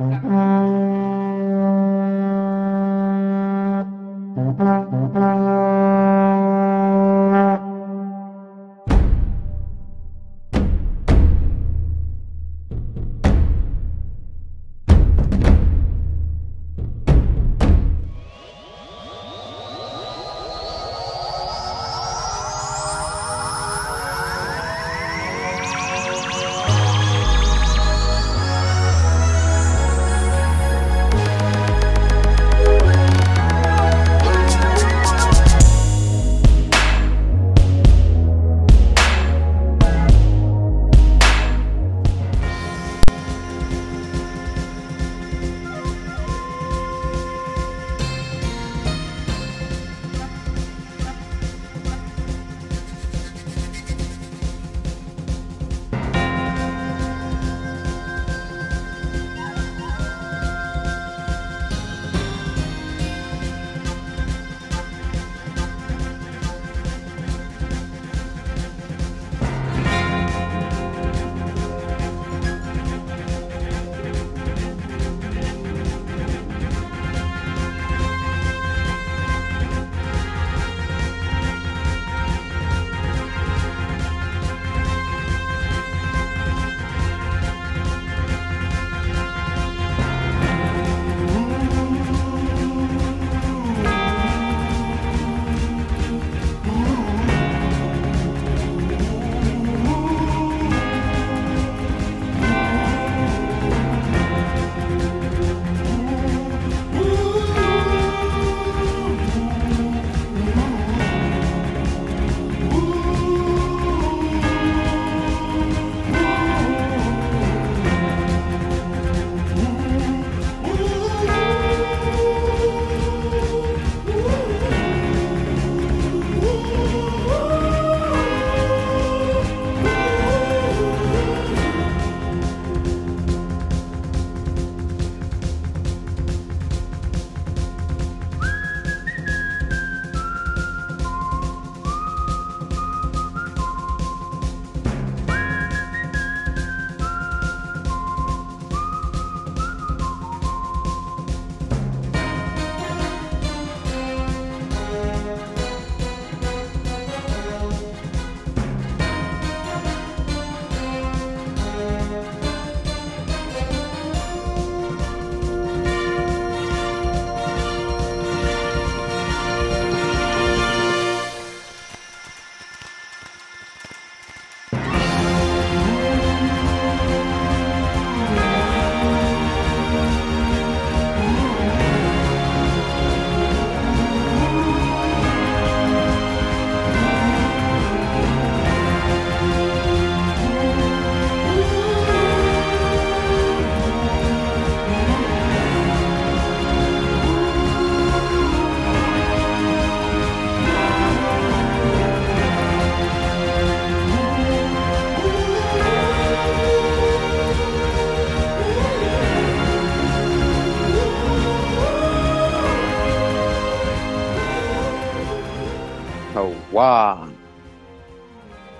Wow.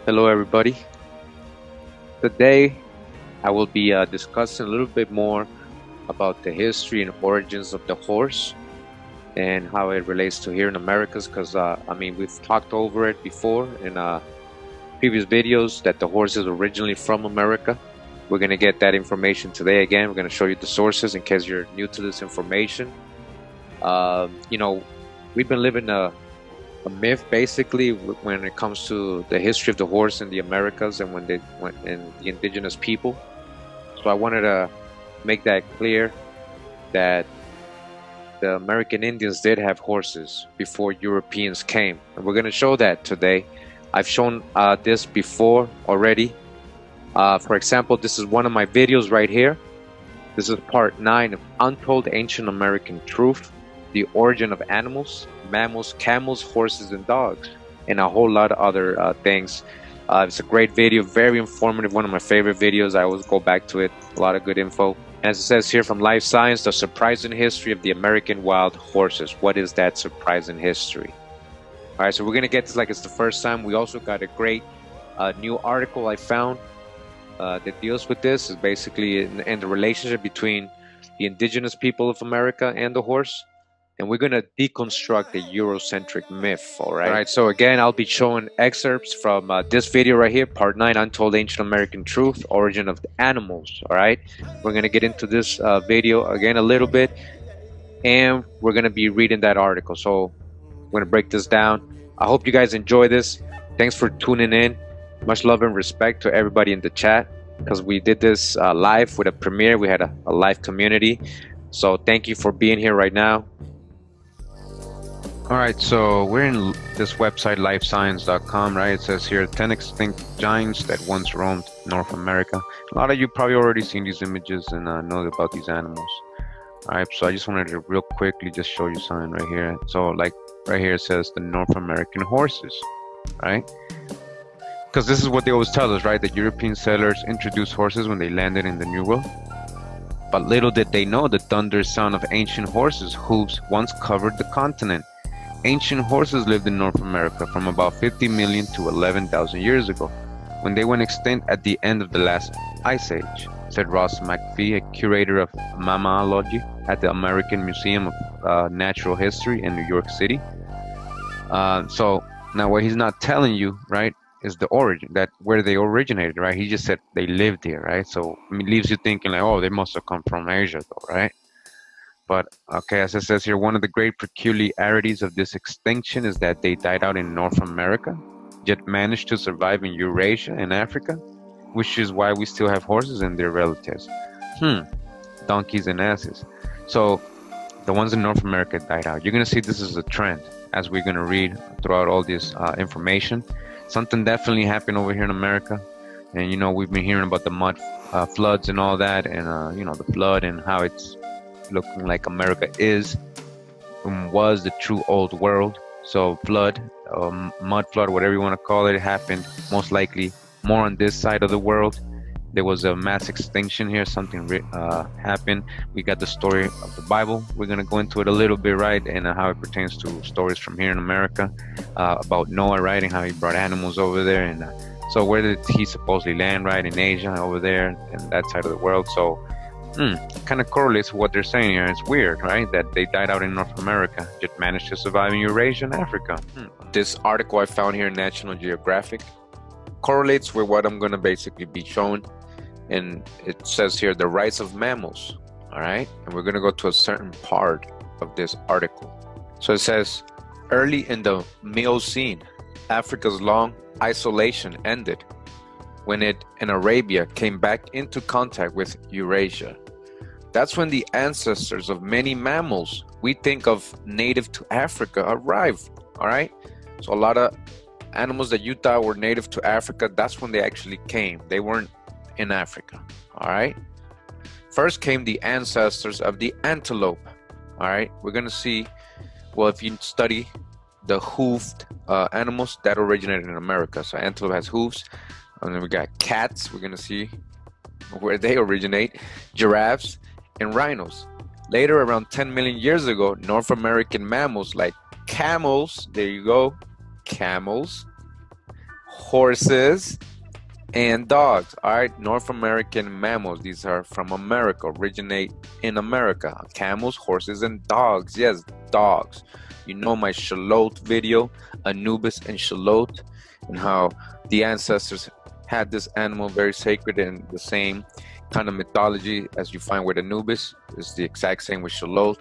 Hello everybody. Today I will be discussing a little bit more about the history and origins of the horse and how it relates to here in Americas, because I mean, we've talked over it before in previous videos that the horse is originally from America. We're going to get that information today again. We're going to show you the sources in case you're new to this information. You know, we've been living a myth basically when it comes to the history of the horse in the Americas and when they went in the indigenous people. So I wanted to make that clear that the American Indians did have horses before Europeans came, and we're going to show that today. I've shown this before already. For example, this is one of my videos right here. This is part 9 of Untold Ancient American Truth: The Origin of Animals, Mammals, Camels, Horses, and Dogs, and a whole lot of other things. It's a great video, very informative, one of my favorite videos. I always go back to it, a lot of good info. As it says here from Life Science, the surprising history of the American wild horses. What is that surprising history? All right, so we're going to get this like it's the first time. We also got a great new article I found that deals with this. It's basically in the relationship between the indigenous people of America and the horse. And we're going to deconstruct the Eurocentric myth, all right? All right, so again, I'll be showing excerpts from this video right here, Part 9, Untold Ancient American Truth, Origin of the Animals, all right? We're going to get into this video again a little bit, and we're going to be reading that article. So we're going to break this down. I hope you guys enjoy this. Thanks for tuning in. Much love and respect to everybody in the chat, because we did this live with a premiere. We had a live community. So thank you for being here right now. All right, so we're in this website, lifescience.com, right? It says here, 10 extinct giants that once roamed North America. A lot of you probably already seen these images and know about these animals. All right, so I just wanted to real quickly just show you something right here. So like right here, it says the North American horses, right? Because this is what they always tell us, right? That European settlers introduced horses when they landed in the New World. But little did they know the thunderous sound of ancient horses' hooves once covered the continent. Ancient horses lived in North America from about 50 million to 11,000 years ago, when they went extinct at the end of the last ice age, said Ross McPhee, a curator of mammalogy at the American Museum of Natural History in New York City. So now what he's not telling you, right, is the origin, that where they originated, right? He just said they lived here, right? So I mean, it leaves you thinking like, oh, they must have come from Asia though, right? But, okay, as it says here, one of the great peculiarities of this extinction is that they died out in North America, yet managed to survive in Eurasia and Africa, which is why we still have horses and their relatives. Donkeys and asses. So, the ones in North America died out. You're going to see this is a trend as we're going to read throughout all this information. Something definitely happened over here in America. And, you know, we've been hearing about the mud floods and all that, and, you know, the flood and how it's looking like America is and was the true old world. So flood, mud flood, whatever you want to call it, happened most likely more on this side of the world. There was a mass extinction here. Something happened. We got the story of the Bible. We're going to go into it a little bit, right, and how it pertains to stories from here in America about Noah, right, and how he brought animals over there. And so where did he supposedly land, right, in Asia, over there, and that side of the world. So kind of correlates with what they're saying here. It's weird, right? That they died out in North America, yet managed to survive in Eurasia and Africa. This article I found here in National Geographic correlates with what I'm going to basically be shown. And it says here, the rights of mammals. All right. And we're going to go to a certain part of this article. So it says, early in the Miocene, Africa's long isolation ended when it and Arabia came back into contact with Eurasia. That's when the ancestors of many mammals we think of native to Africa arrived, all right? So a lot of animals that you thought were native to Africa, that's when they actually came. They weren't in Africa, all right? First came the ancestors of the antelope, all right? We're gonna see, well, if you study the hoofed animals, that originated in America. So antelope has hooves. And then we got cats. We're going to see where they originate. Giraffes and rhinos. Later, around 10 million years ago, North American mammals like camels, there you go, camels, horses, and dogs. All right, North American mammals. These are from America, originate in America. Camels, horses, and dogs. Yes, dogs. You know my Shalot video, Anubis and Shalot, and how the ancestors had this animal very sacred, and the same kind of mythology as you find with Anubis is the exact same with Shalot,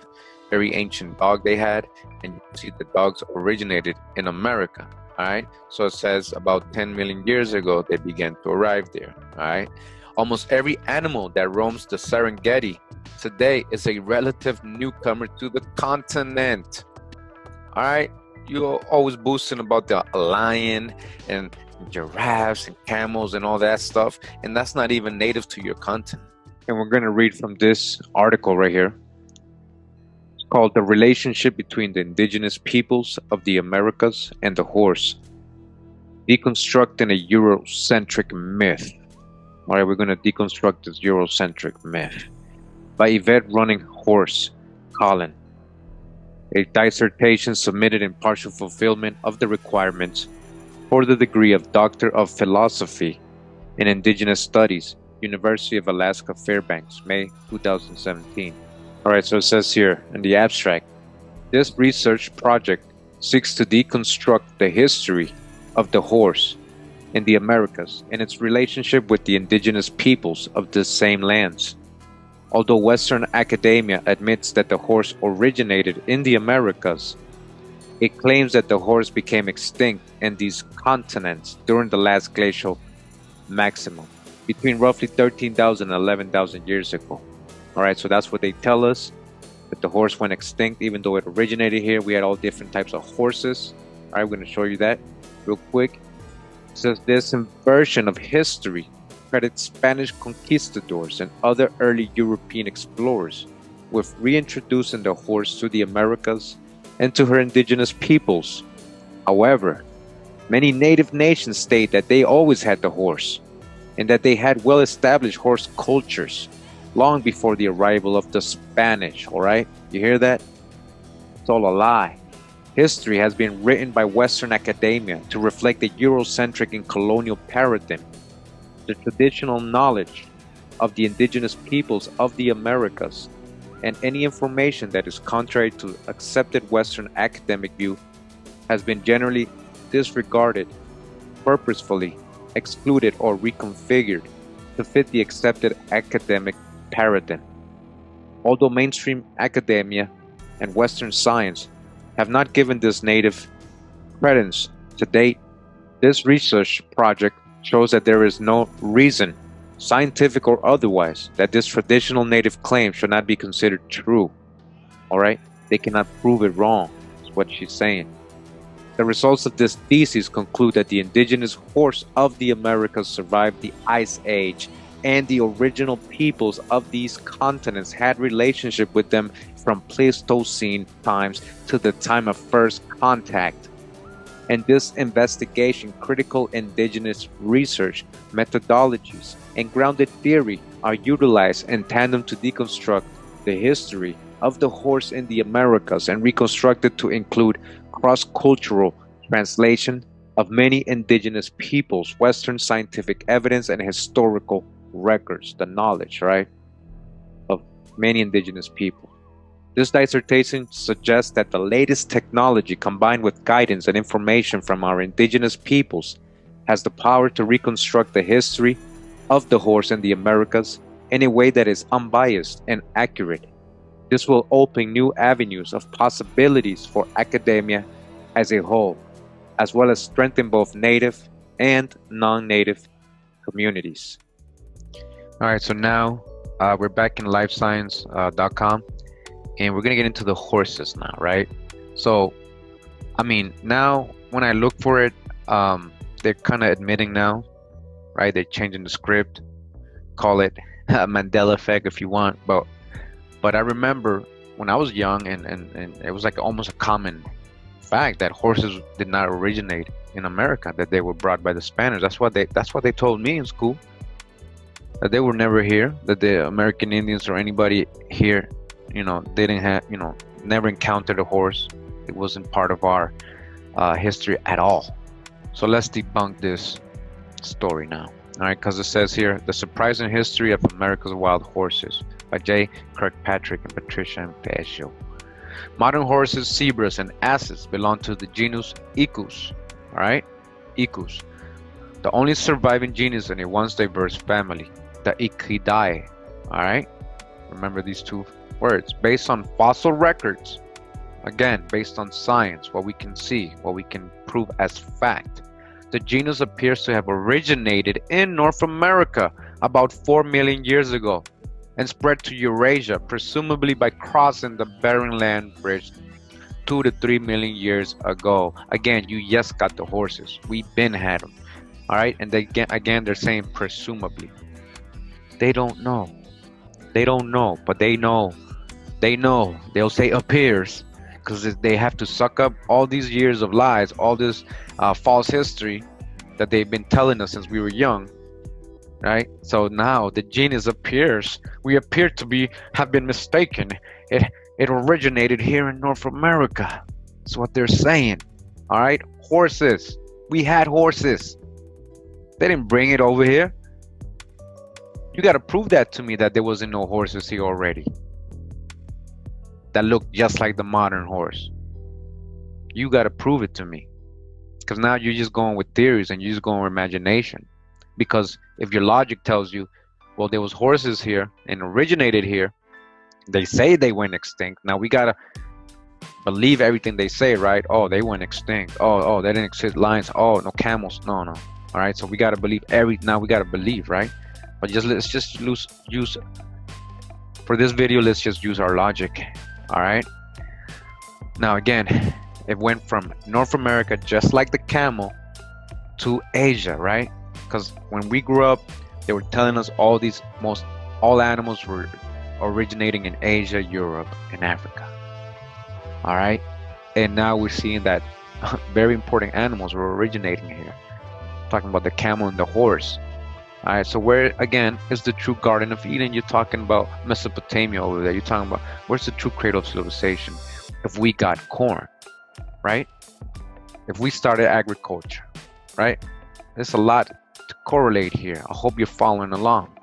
very ancient dog they had, and you can see the dogs originated in America. All right, so it says about 10 million years ago they began to arrive there. All right, almost every animal that roams the Serengeti today is a relative newcomer to the continent. All right, you're always boasting about the lion and giraffes and camels and all that stuff, and that's not even native to your continent. And we're going to read from this article right here. It's called The Relationship Between the Indigenous Peoples of the Americas and the Horse, Deconstructing a Eurocentric Myth. All right, we're going to deconstruct this Eurocentric myth by Yvette Running Horse Colin, a dissertation submitted in partial fulfillment of the requirements for the degree of Doctor of Philosophy in Indigenous Studies University of Alaska Fairbanks, May 2017. All right, so it says here in the abstract, this research project seeks to deconstruct the history of the horse in the Americas and its relationship with the indigenous peoples of the same lands. Although Western academia admits that the horse originated in the Americas, it claims that the horse became extinct in these continents during the last glacial maximum, between roughly 13,000 and 11,000 years ago. All right, so that's what they tell us, that the horse went extinct, even though it originated here. We had all different types of horses. All right, we're going to show you that real quick. It says this inversion of history credits Spanish conquistadors and other early European explorers with reintroducing the horse to the Americas and to her indigenous peoples. However, many native nations state that they always had the horse and that they had well-established horse cultures long before the arrival of the Spanish, all right? You hear that? It's all a lie. History has been written by Western academia to reflect the Eurocentric and colonial paradigm, the traditional knowledge of the indigenous peoples of the Americas, and any information that is contrary to accepted Western academic view has been generally disregarded, purposefully excluded, or reconfigured to fit the accepted academic paradigm. Although mainstream academia and Western science have not given this native credence to date, this research project shows that there is no reason, scientific or otherwise, that this traditional native claim should not be considered true. All right, they cannot prove it wrong, is what she's saying. The results of this thesis conclude that the indigenous horse of the Americas survived the Ice Age, and the original peoples of these continents had relationship with them from Pleistocene times to the time of first contact. In this investigation, critical indigenous research methodologies and grounded theory are utilized in tandem to deconstruct the history of the horse in the Americas and reconstruct it to include cross-cultural translation of many indigenous peoples, Western scientific evidence, and historical records, the knowledge, right, of many indigenous people. This dissertation suggests that the latest technology, combined with guidance and information from our indigenous peoples, has the power to reconstruct the history of the horse in the Americas in a way that is unbiased and accurate. This will open new avenues of possibilities for academia as a whole, as well as strengthen both native and non-native communities. All right, so now we're back in lifescience.com. And we're gonna get into the horses now, right? So, I mean, now when I look for it, they're kind of admitting now, right? They're changing the script, call it a Mandela effect if you want. But I remember when I was young, and it was like almost a common fact that horses did not originate in America; that they were brought by the Spanish. That's what they told me in school. That they were never here. That the American Indians or anybody here, you know, they didn't have, you know, never encountered a horse. It wasn't part of our history at all. So let's debunk this story now, all right? Because it says here, The Surprising History of America's Wild Horses by J. Kirkpatrick and Patricia Fascio. Modern horses, zebras, and asses belong to the genus Equus, all right? Equus, the only surviving genus in a once diverse family, the Equidae, all right? Remember these two words. Based on fossil records, again, based on science, what we can see, what we can prove as fact, the genus appears to have originated in North America about 4 million years ago and spread to Eurasia, presumably by crossing the Bering Land Bridge 2 to 3 million years ago. Again, you just got the horses. We've been had them. All right. And they, again, they're saying presumably. They don't know. They don't know, but they know. They know. They'll say appears because they have to suck up all these years of lies, all this false history that they've been telling us since we were young, right? So now the genus appears. We appear to have been mistaken. It originated here in North America. That's what they're saying. All right, horses. We had horses. They didn't bring it over here. you got to prove that to me that there wasn't no horses here already that looked just like the modern horse. You got to prove it to me, because now you're just going with theories and you're just going with imagination. Because if your logic tells you, well, there was horses here and originated here, they say they went extinct, now we got to believe everything they say, right? Oh, they went extinct. Oh, they didn't exist. Lions. Oh, no camels. No. All right, so we got to believe now we got to believe, right? But let's just use for this video, let's just use our logic. All right. Now, again, it went from North America, just like the camel, to Asia, right? Because when we grew up, they were telling us all animals were originating in Asia, Europe, and Africa. All right. And now we're seeing that very important animals were originating here. Talking about the camel and the horse. All right. So where, again, is the true Garden of Eden? You're talking about Mesopotamia over there. You're talking about where's the true cradle of civilization? If we got corn, right? If we started agriculture, right? There's a lot to correlate here. I hope you're following along.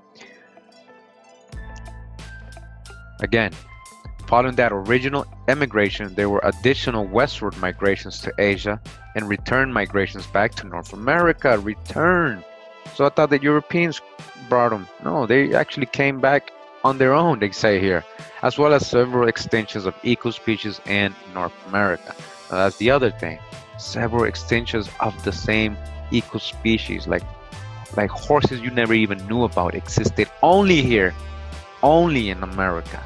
Again, following that original emigration, there were additional westward migrations to Asia and return migrations back to North America. Return. So I thought the Europeans brought them. No, they actually came back on their own, they say here, as well as several extinctions of eco species in North America. Now, that's the other thing. Several extinctions of the same eco species, like horses you never even knew about, existed only here, only in America.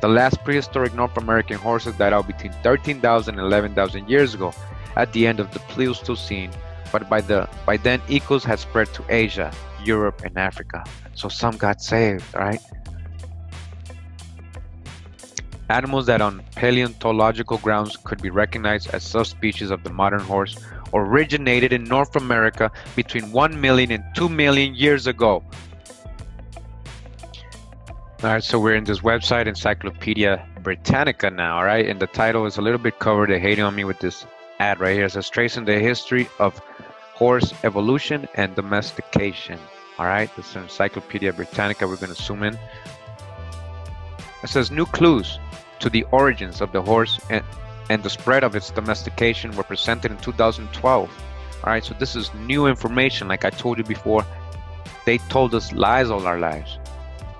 The last prehistoric North American horses died out between 13,000 and 11,000 years ago at the end of the Pleistocene, but by then equus had spread to Asia, Europe, and Africa. So some got saved, right? Animals that on paleontological grounds could be recognized as subspecies of the modern horse originated in North America between 1 million and 2 million years ago. All right, so we're in this website, Encyclopedia Britannica, now, all right? And the title is a little bit covered. They hated on me with this ad right here. It says, Tracing the History of Horse Evolution and Domestication. All right, this is Encyclopedia Britannica. We're going to zoom in. It says, new clues to the origins of the horse and the spread of its domestication were presented in 2012. All right, so this is new information. Like I told you before, they told us lies all our lives,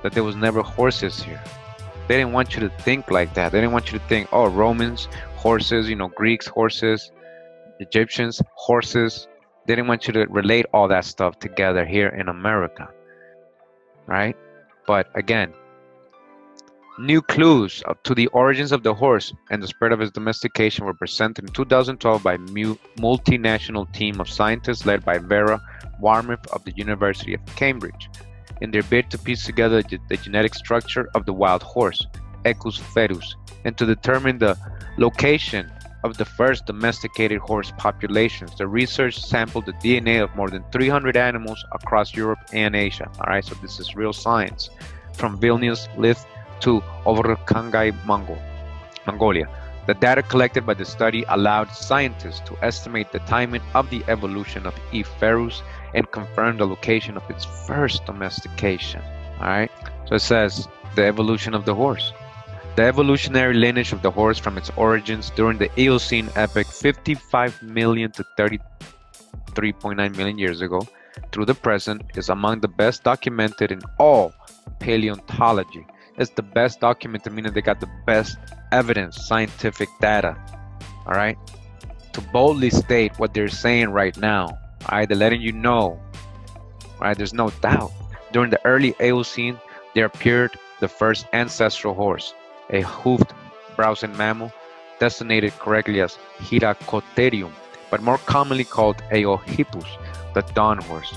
that there was never horses here. They didn't want you to think like that. They didn't want you to think, oh, Romans, horses, you know, Greeks, horses, Egyptians, horses. They didn't want you to relate all that stuff together here in America, right? But again, new clues to the origins of the horse and the spread of its domestication were presented in 2012 by a multinational team of scientists led by Vera Warmouth of the University of Cambridge in their bid to piece together the genetic structure of the wild horse, Equus ferus, and to determine the location of the first domesticated horse populations. The research sampled the DNA of more than 300 animals across Europe and Asia. All right, so this is real science from Vilnius, Lith, to Overkhangai, Mongolia. The data collected by the study allowed scientists to estimate the timing of the evolution of E. ferus and confirm the location of its first domestication. All right, so it says the evolution of the horse. The evolutionary lineage of the horse from its origins during the Eocene epoch 55 million to 33.9 million years ago through the present is among the best documented in all paleontology. It's the best documented, meaning they got the best evidence, scientific data, all right, to boldly state what they're saying right now. All right, they're letting you know, all right, there's no doubt. During the early Eocene, there appeared the first ancestral horse, a hoofed browsing mammal designated correctly as Hyracotherium, but more commonly called Eohippus, the dawn horse.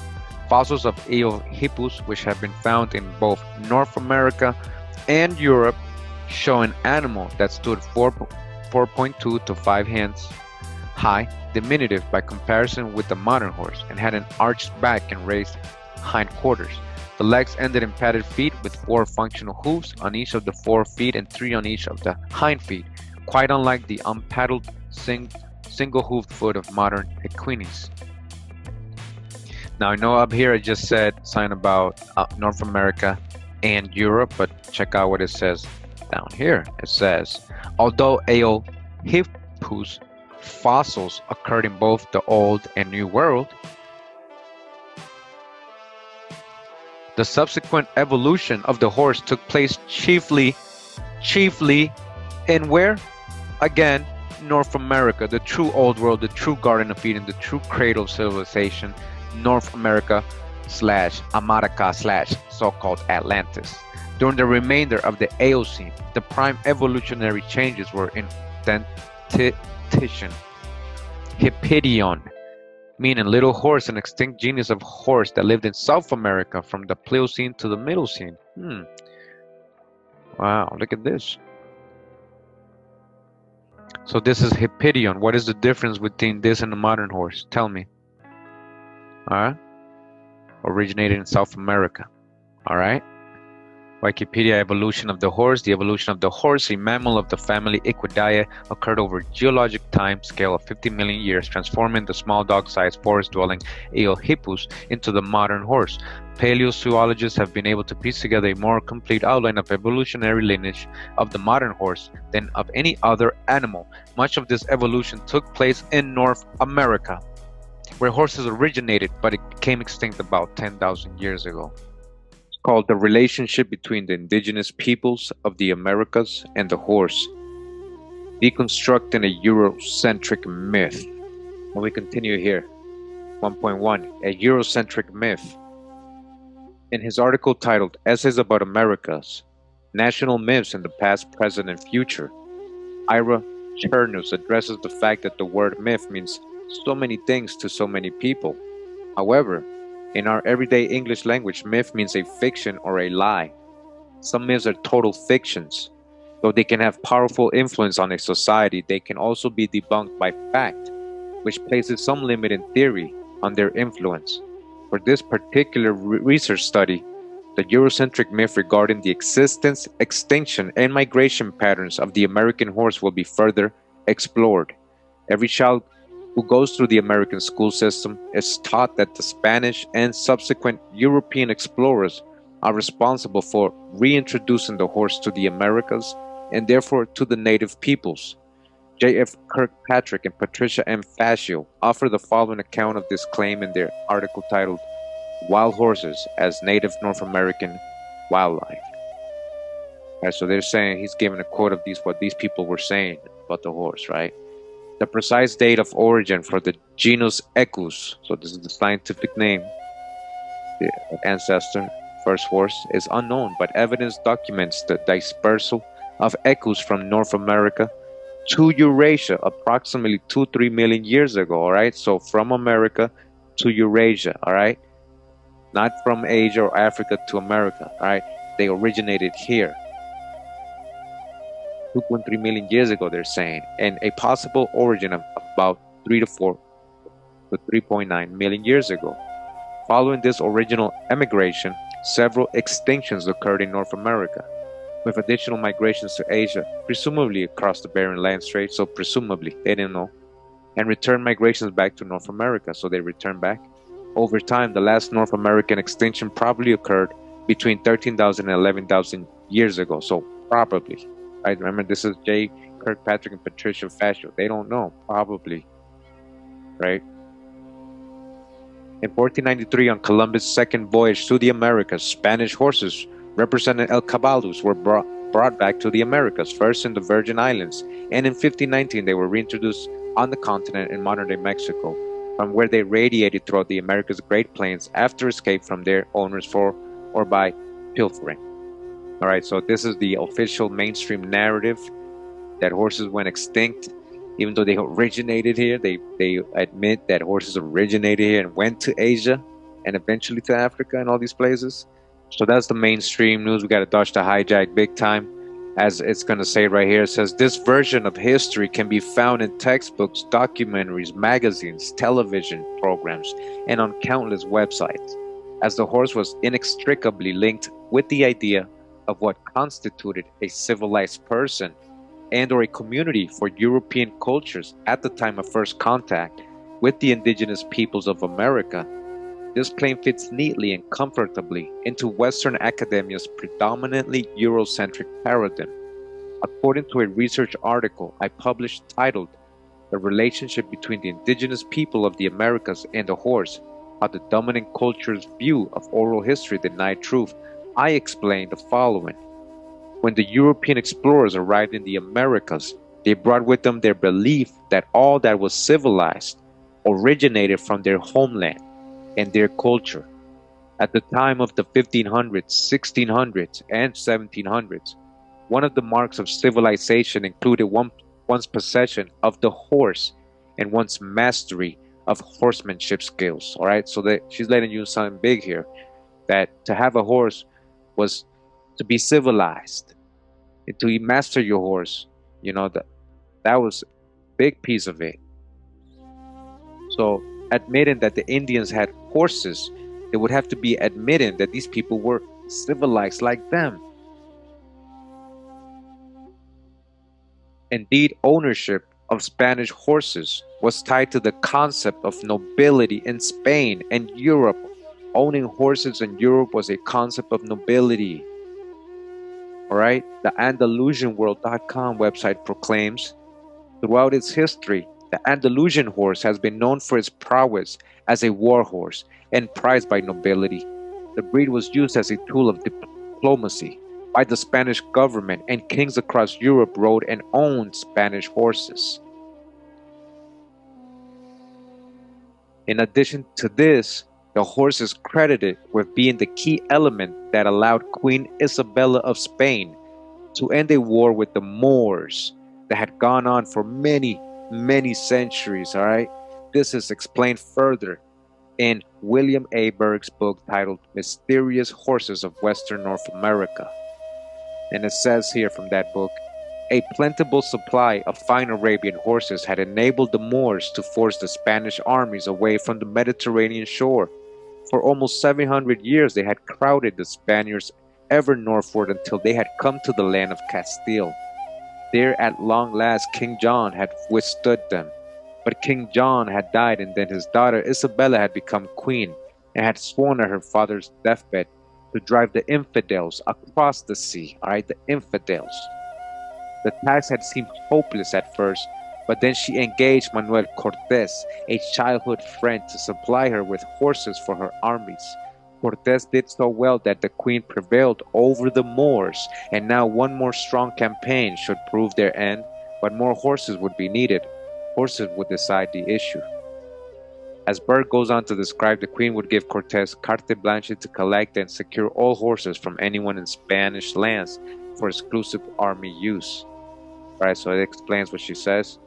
Fossils of Eohippus, which have been found in both North America and Europe, show an animal that stood 4.2 to 5 hands high, diminutive by comparison with the modern horse, and had an arched back and raised hindquarters. The legs ended in padded feet with 4 functional hooves on each of the forefeet and 3 on each of the hind feet, quite unlike the unpaddled single-hoofed foot of modern equines. Now I know up here I just said something about North America and Europe, but check out what it says down here. It says, although Eohippus fossils occurred in both the Old and New World, the subsequent evolution of the horse took place chiefly in where? Again, North America, the true Old World, the true Garden of Eden, the true cradle of civilization, North America / America / so-called Atlantis. During the remainder of the Eocene, the prime evolutionary changes were in dentition, Hippidion, meaning little horse, an extinct genus of horse that lived in South America from the Pliocene to the Miocene. Wow, look at this. So this is Hippidion. What is the difference between this and the modern horse? Tell me. Originated in South America. All right. Wikipedia, evolution of the horse. The evolution of the horse, a mammal of the family Equidae, occurred over a geologic time scale of 50 million years, transforming the small dog-sized forest-dwelling Eohippus into the modern horse. Paleozoologists have been able to piece together a more complete outline of evolutionary lineage of the modern horse than of any other animal. Much of this evolution took place in North America, where horses originated, but it became extinct about 10,000 years ago. Called The Relationship Between the Indigenous Peoples of the Americas and the Horse, Deconstructing a Eurocentric Myth. Well, we continue here. 1.1, a Eurocentric Myth. In his article titled Essays About Americas, National Myths in the Past, Present, and Future, Ira Chernus addresses the fact that the word myth means so many things to so many people. However, in our everyday English language, myth means a fiction or a lie. Some myths are total fictions. Though they can have powerful influence on a society, they can also be debunked by fact, which places some limit in theory on their influence. For this particular research study, the Eurocentric myth regarding the existence, extinction, and migration patterns of the American horse will be further explored. Every child who goes through the American school system is taught that the Spanish and subsequent European explorers are responsible for reintroducing the horse to the Americas and therefore to the native peoples. J.F. Kirkpatrick and Patricia M. Fascio offer the following account of this claim in their article titled Wild Horses as Native North American Wildlife. Right, so they're saying, he's giving a quote of what these people were saying about the horse, right? The precise date of origin for the genus Equus, so this is the scientific name, the ancestor, first horse, is unknown, but evidence documents the dispersal of Equus from North America to Eurasia approximately 2-3 million years ago, all right? So from America to Eurasia, all right? Not from Asia or Africa to America, all right? They originated here. 2.3 million years ago, they're saying, and a possible origin of about 3.9 million years ago. Following this original emigration, several extinctions occurred in North America, with additional migrations to Asia, presumably across the Bering Land Strait, so presumably, they didn't know, and return migrations back to North America, so they returned back. Over time, the last North American extinction probably occurred between 13,000 and 11,000 years ago, so probably. I remember this is J. Kirkpatrick and Patricia Fascio. They don't know, probably, right? In 1493, on Columbus' second voyage to the Americas, Spanish horses representing El Cabalus were brought back to the Americas, first in the Virgin Islands, and in 1519 they were reintroduced on the continent in modern-day Mexico, from where they radiated throughout the America's Great Plains after escape from their owners for or by pilfering. All right, so this is the official mainstream narrative that horses went extinct. Even though they originated here, they admit that horses originated here and went to Asia and eventually to Africa and all these places. So that's the mainstream news. We got to dodge the hijack big time. As it's going to say right here, it says, this version of history can be found in textbooks, documentaries, magazines, television programs, and on countless websites, as the horse was inextricably linked with the idea of what constituted a civilized person and or a community for European cultures at the time of first contact with the indigenous peoples of America This claim fits neatly and comfortably into Western academia's predominantly Eurocentric paradigm. According to a research article I published titled "The Relationship Between the Indigenous People of the Americas and the Horse: How the Dominant Culture's View of Oral History Denied Truth," I explained the following. When the European explorers arrived in the Americas, they brought with them their belief that all that was civilized originated from their homeland and their culture. At the time of the 1500s, 1600s, and 1700s, one of the marks of civilization included one's possession of the horse and one's mastery of horsemanship skills. All right, so that she's letting you something big here, that to have a horse was to be civilized, and to master your horse, you know, that was a big piece of it. So admitting that the Indians had horses, it would have to be admitting that these people were civilized like them. Indeed, ownership of Spanish horses was tied to the concept of nobility in Spain and Europe. Owning horses in Europe was a concept of nobility. All right, the AndalusianWorld.com website proclaims, throughout its history, the Andalusian horse has been known for its prowess as a war horse and prized by nobility. The breed was used as a tool of diplomacy by the Spanish government, and kings across Europe rode and owned Spanish horses. In addition to this, the horse is credited with being the key element that allowed Queen Isabella of Spain to end a war with the Moors that had gone on for many centuries. All right, this is explained further in William A. Berg's book titled "Mysterious Horses of Western North America," and it says here from that book, a plentiful supply of fine Arabian horses had enabled the Moors to force the Spanish armies away from the Mediterranean shore. For almost 700 years they had crowded the Spaniards ever northward until they had come to the land of Castile. There at long last King John had withstood them, but King John had died, and then his daughter Isabella had become queen and had sworn at her father's deathbed to drive the infidels across the sea. All right, the infidels. The task had seemed hopeless at first, but then she engaged Manuel Cortes, a childhood friend, to supply her with horses for her armies. Cortes did so well that the queen prevailed over the Moors, and now one more strong campaign should prove their end, but more horses would be needed. Horses would decide the issue. As Berg goes on to describe, the queen would give Cortes carte blanche to collect and secure all horses from anyone in Spanish lands for exclusive army use. All right, so it explains what she says.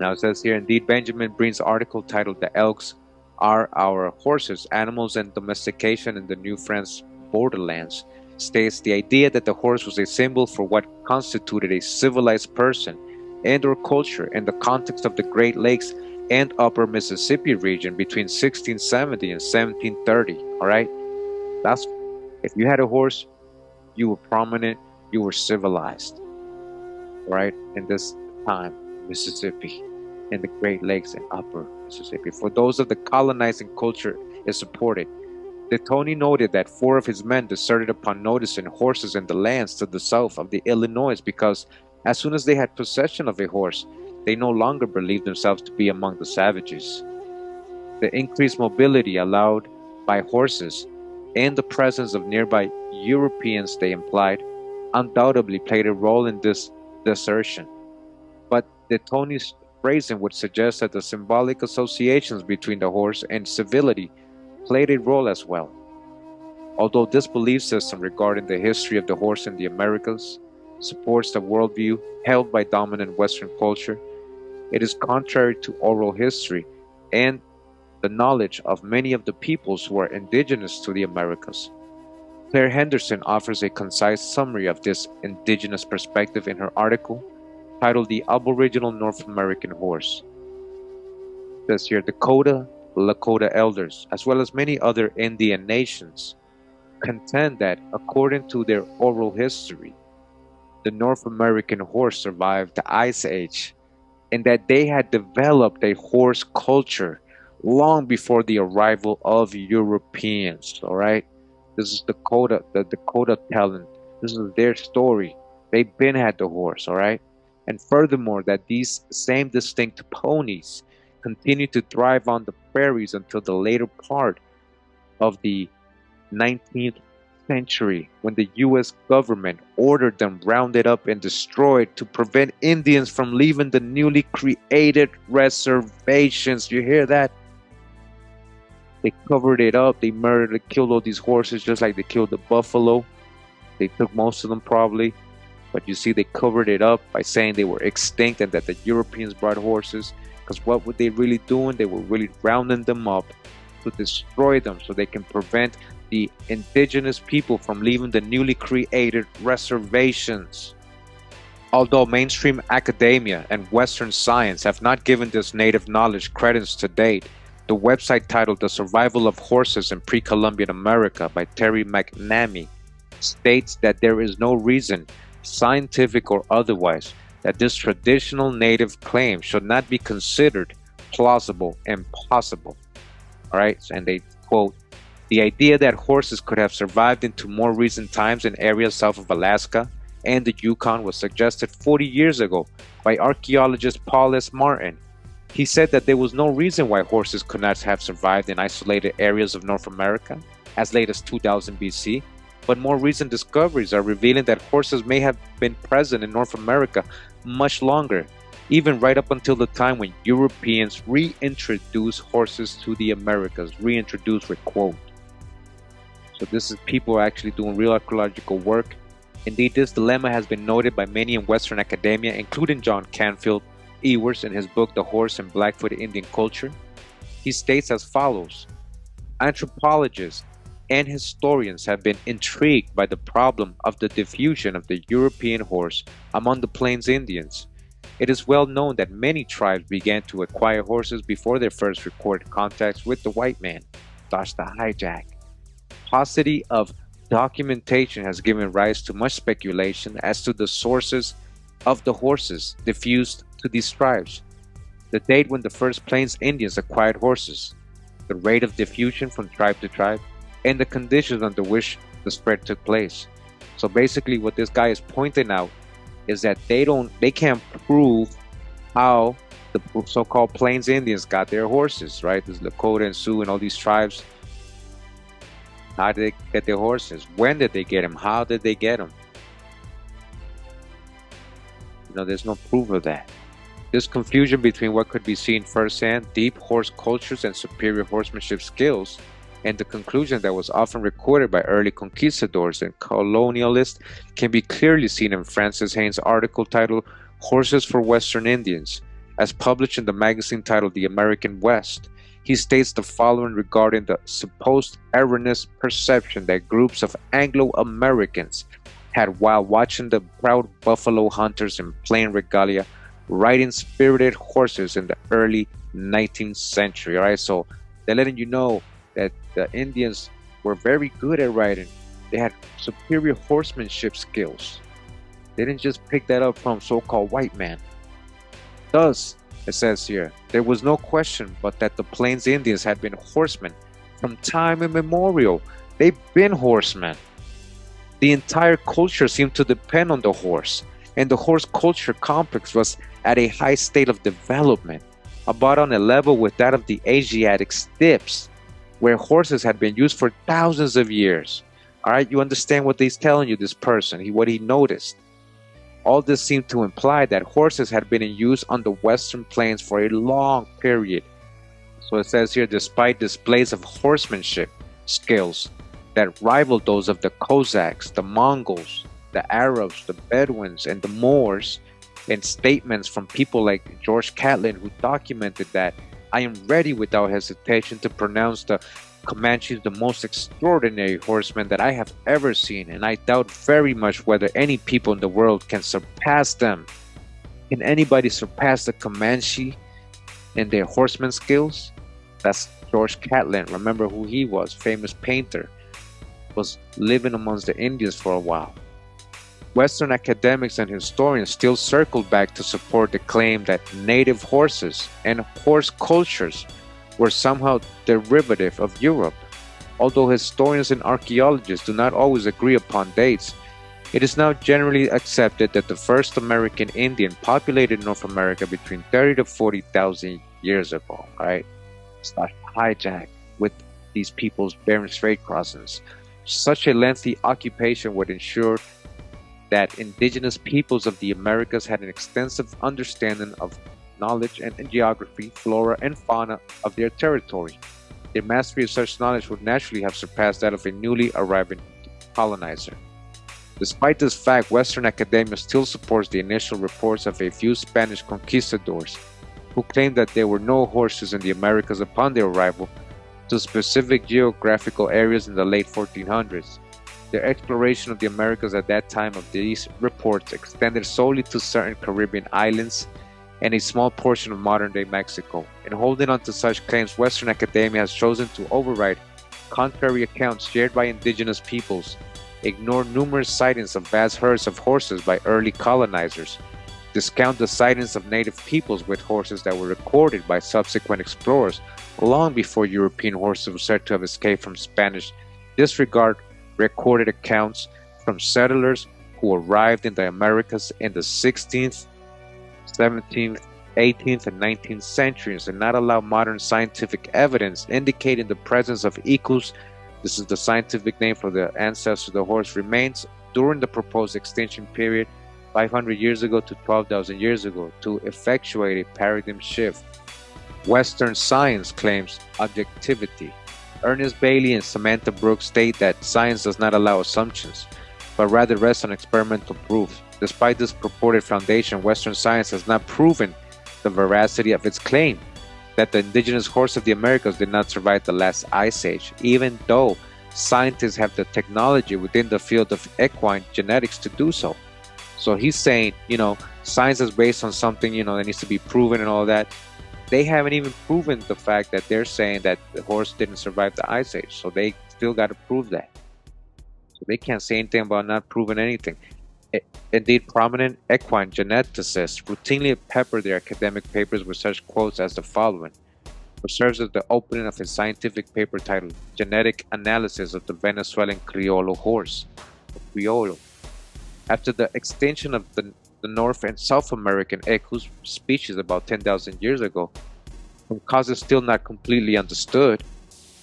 Now it says here, indeed, Benjamin Breen's article titled "The Elks Are Our Horses, Animals and Domestication in the New France Borderlands" states the idea that the horse was a symbol for what constituted a civilized person and or culture in the context of the Great Lakes and upper Mississippi region between 1670 and 1730. All right, that's, if you had a horse, you were prominent, you were civilized, right? In this time, Mississippi, in the Great Lakes and upper Mississippi. For those of the colonizing culture is supported. Detoni noted that four of his men deserted upon noticing horses in the lands to the south of the Illinois, because as soon as they had possession of a horse, they no longer believed themselves to be among the savages. The increased mobility allowed by horses and the presence of nearby Europeans, they implied, undoubtedly played a role in this desertion. But Detoni's phrasing would suggest that the symbolic associations between the horse and civility played a role as well. Although this belief system regarding the history of the horse in the Americas supports the worldview held by dominant Western culture, it is contrary to oral history and the knowledge of many of the peoples who are indigenous to the Americas. Claire Henderson offers a concise summary of this indigenous perspective in her article titled "The Aboriginal North American Horse." It says here, Dakota, Lakota elders, as well as many other Indian nations, contend that, according to their oral history, the North American horse survived the Ice Age, and that they had developed a horse culture long before the arrival of Europeans. All right, this is Dakota, the Dakota talent. This is their story. They've been had the horse. All right, and furthermore, that these same distinct ponies continued to thrive on the prairies until the later part of the 19th century, when the U.S. government ordered them rounded up and destroyed to prevent Indians from leaving the newly created reservations. You hear that? They covered it up. They murdered and killed all these horses, just like they killed the buffalo. They took most of them probably, but you see, they covered it up by saying they were extinct and that the Europeans brought horses, because what were they really doing? They were really rounding them up to destroy them so they can prevent the indigenous people from leaving the newly created reservations. Although mainstream academia and Western science have not given this native knowledge credence to date, the website titled The Survival of Horses in Pre-Columbian America by Terry McNamee states that there is no reason, scientific or otherwise, that this traditional native claim should not be considered plausible and possible. All right, and they quote, "The idea that horses could have survived into more recent times in areas south of Alaska and the Yukon was suggested 40 years ago by archaeologist Paul S. Martin. He said that there was no reason why horses could not have survived in isolated areas of North America as late as 2000 BC, but more recent discoveries are revealing that horses may have been present in North America much longer, even right up until the time when Europeans reintroduced horses to the Americas." Reintroduced with quote. So this is people actually doing real archaeological work. Indeed, this dilemma has been noted by many in Western academia, including John Canfield Ewers in his book, The Horse and Blackfoot Indian Culture. He states as follows, "Anthropologists and historians have been intrigued by the problem of the diffusion of the European horse among the Plains Indians. It is well known that many tribes began to acquire horses before their first recorded contacts with the white man, thus the hijack. Paucity of documentation has given rise to much speculation as to the sources of the horses diffused to these tribes, the date when the first Plains Indians acquired horses, the rate of diffusion from tribe to tribe, and the conditions under which the spread took place." So basically what this guy is pointing out is that they can't prove how the so-called Plains Indians got their horses, right? There's Lakota and Sioux and all these tribes. How did they get their horses? When did they get them? How did they get them? You know, there's no proof of that. This confusion between what could be seen firsthand, deep horse cultures and superior horsemanship skills, and the conclusion that was often recorded by early conquistadors and colonialists can be clearly seen in Francis Haynes' article titled Horses for Western Indians, as published in the magazine titled The American West. He states the following regarding the supposed erroneous perception that groups of Anglo-Americans had while watching the proud buffalo hunters in plain regalia riding spirited horses in the early 19th century. All right, so they're letting you know that the Indians were very good at riding. They had superior horsemanship skills. They didn't just pick that up from so-called white man. Thus, it says here, there was no question but that the Plains Indians had been horsemen from time immemorial. They've been horsemen. The entire culture seemed to depend on the horse, and the horse culture complex was at a high state of development, about on a level with that of the Asiatic steppes, where horses had been used for thousands of years. All right, you understand what he's telling you, this person, what he noticed. All this seemed to imply that horses had been in use on the Western Plains for a long period. So it says here, despite displays of horsemanship skills that rivaled those of the Cossacks, the Mongols, the Arabs, the Bedouins, and the Moors, and statements from people like George Catlin, who documented that, "I am ready without hesitation to pronounce the Comanches the most extraordinary horsemen that I have ever seen, and I doubt very much whether any people in the world can surpass them." Can anybody surpass the Comanche in their horseman skills? That's George Catlin. Remember who he was, famous painter, was living amongst the Indians for a while. Western academics and historians still circled back to support the claim that native horses and horse cultures were somehow derivative of Europe. Although historians and archaeologists do not always agree upon dates, it is now generally accepted that the first American Indian populated North America between 30 to 40,000 years ago, right? It's not hijacked with these people's Bering Strait crossings. Such a lengthy occupation would ensure that indigenous peoples of the Americas had an extensive understanding of knowledge and geography, flora, and fauna of their territory. Their mastery of such knowledge would naturally have surpassed that of a newly arriving colonizer. Despite this fact, Western academia still supports the initial reports of a few Spanish conquistadors who claimed that there were no horses in the Americas upon their arrival to specific geographical areas in the late 1400s. Their exploration of the Americas at that time of these reports extended solely to certain Caribbean islands and a small portion of modern-day Mexico. In holding on to such claims, Western academia has chosen to override contrary accounts shared by indigenous peoples, ignore numerous sightings of vast herds of horses by early colonizers, discount the sightings of native peoples with horses that were recorded by subsequent explorers long before European horses were said to have escaped from Spanish, disregard recorded accounts from settlers who arrived in the Americas in the 16th, 17th, 18th, and 19th centuries, and not allow modern scientific evidence indicating the presence of Equus, this is the scientific name for the ancestor of the horse, remains during the proposed extinction period 500 years ago to 12,000 years ago to effectuate a paradigm shift. Western science claims objectivity. Ernest Bailey and Samantha Brooks state that science does not allow assumptions, but rather rests on experimental proof. Despite this purported foundation, Western science has not proven the veracity of its claim that the indigenous horse of the Americas did not survive the last ice age, even though scientists have the technology within the field of equine genetics to do so. So he's saying, you know, science is based on something, you know, that needs to be proven and all that. They haven't even proven the fact that they're saying that the horse didn't survive the ice age, so they still got to prove that. So they can't say anything about not proving anything. Indeed, prominent equine geneticists routinely pepper their academic papers with such quotes as the following, which serves as the opening of his scientific paper titled Genetic Analysis of the Venezuelan Criollo Horse, Criollo. After the extinction of the North and South American Equus species about 10,000 years ago, from causes still not completely understood,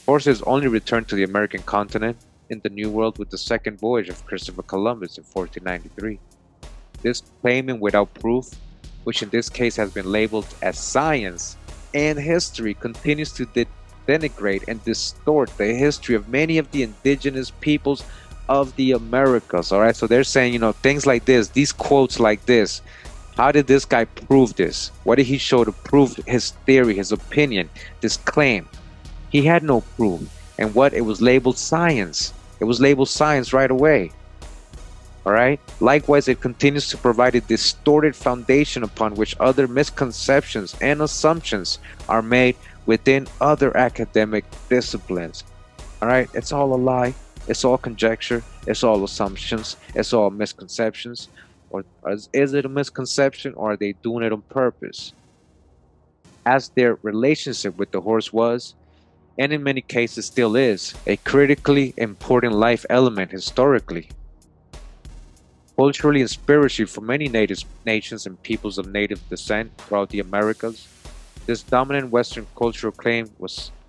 horses only returned to the American continent in the New World with the second voyage of Christopher Columbus in 1493. This claiming without proof, which in this case has been labeled as science and history, continues to denigrate and distort the history of many of the indigenous peoples of the Americas. All right, so they're saying, you know, things like this, these quotes like this. How did this guy prove this? What did he show to prove his theory, his opinion, this claim? He had no proof. And what? It was labeled science. It was labeled science right away. All right. Likewise, it continues to provide a distorted foundation upon which other misconceptions and assumptions are made within other academic disciplines. All right. It's all a lie. It's all conjecture. It's all assumptions. It's all misconceptions. Or is it a misconception, or are they doing it on purpose? As their relationship with the horse was, and in many cases still is, a critically important life element historically, culturally, and spiritually for many native nations and peoples of native descent throughout the Americas, this dominant Western cultural claim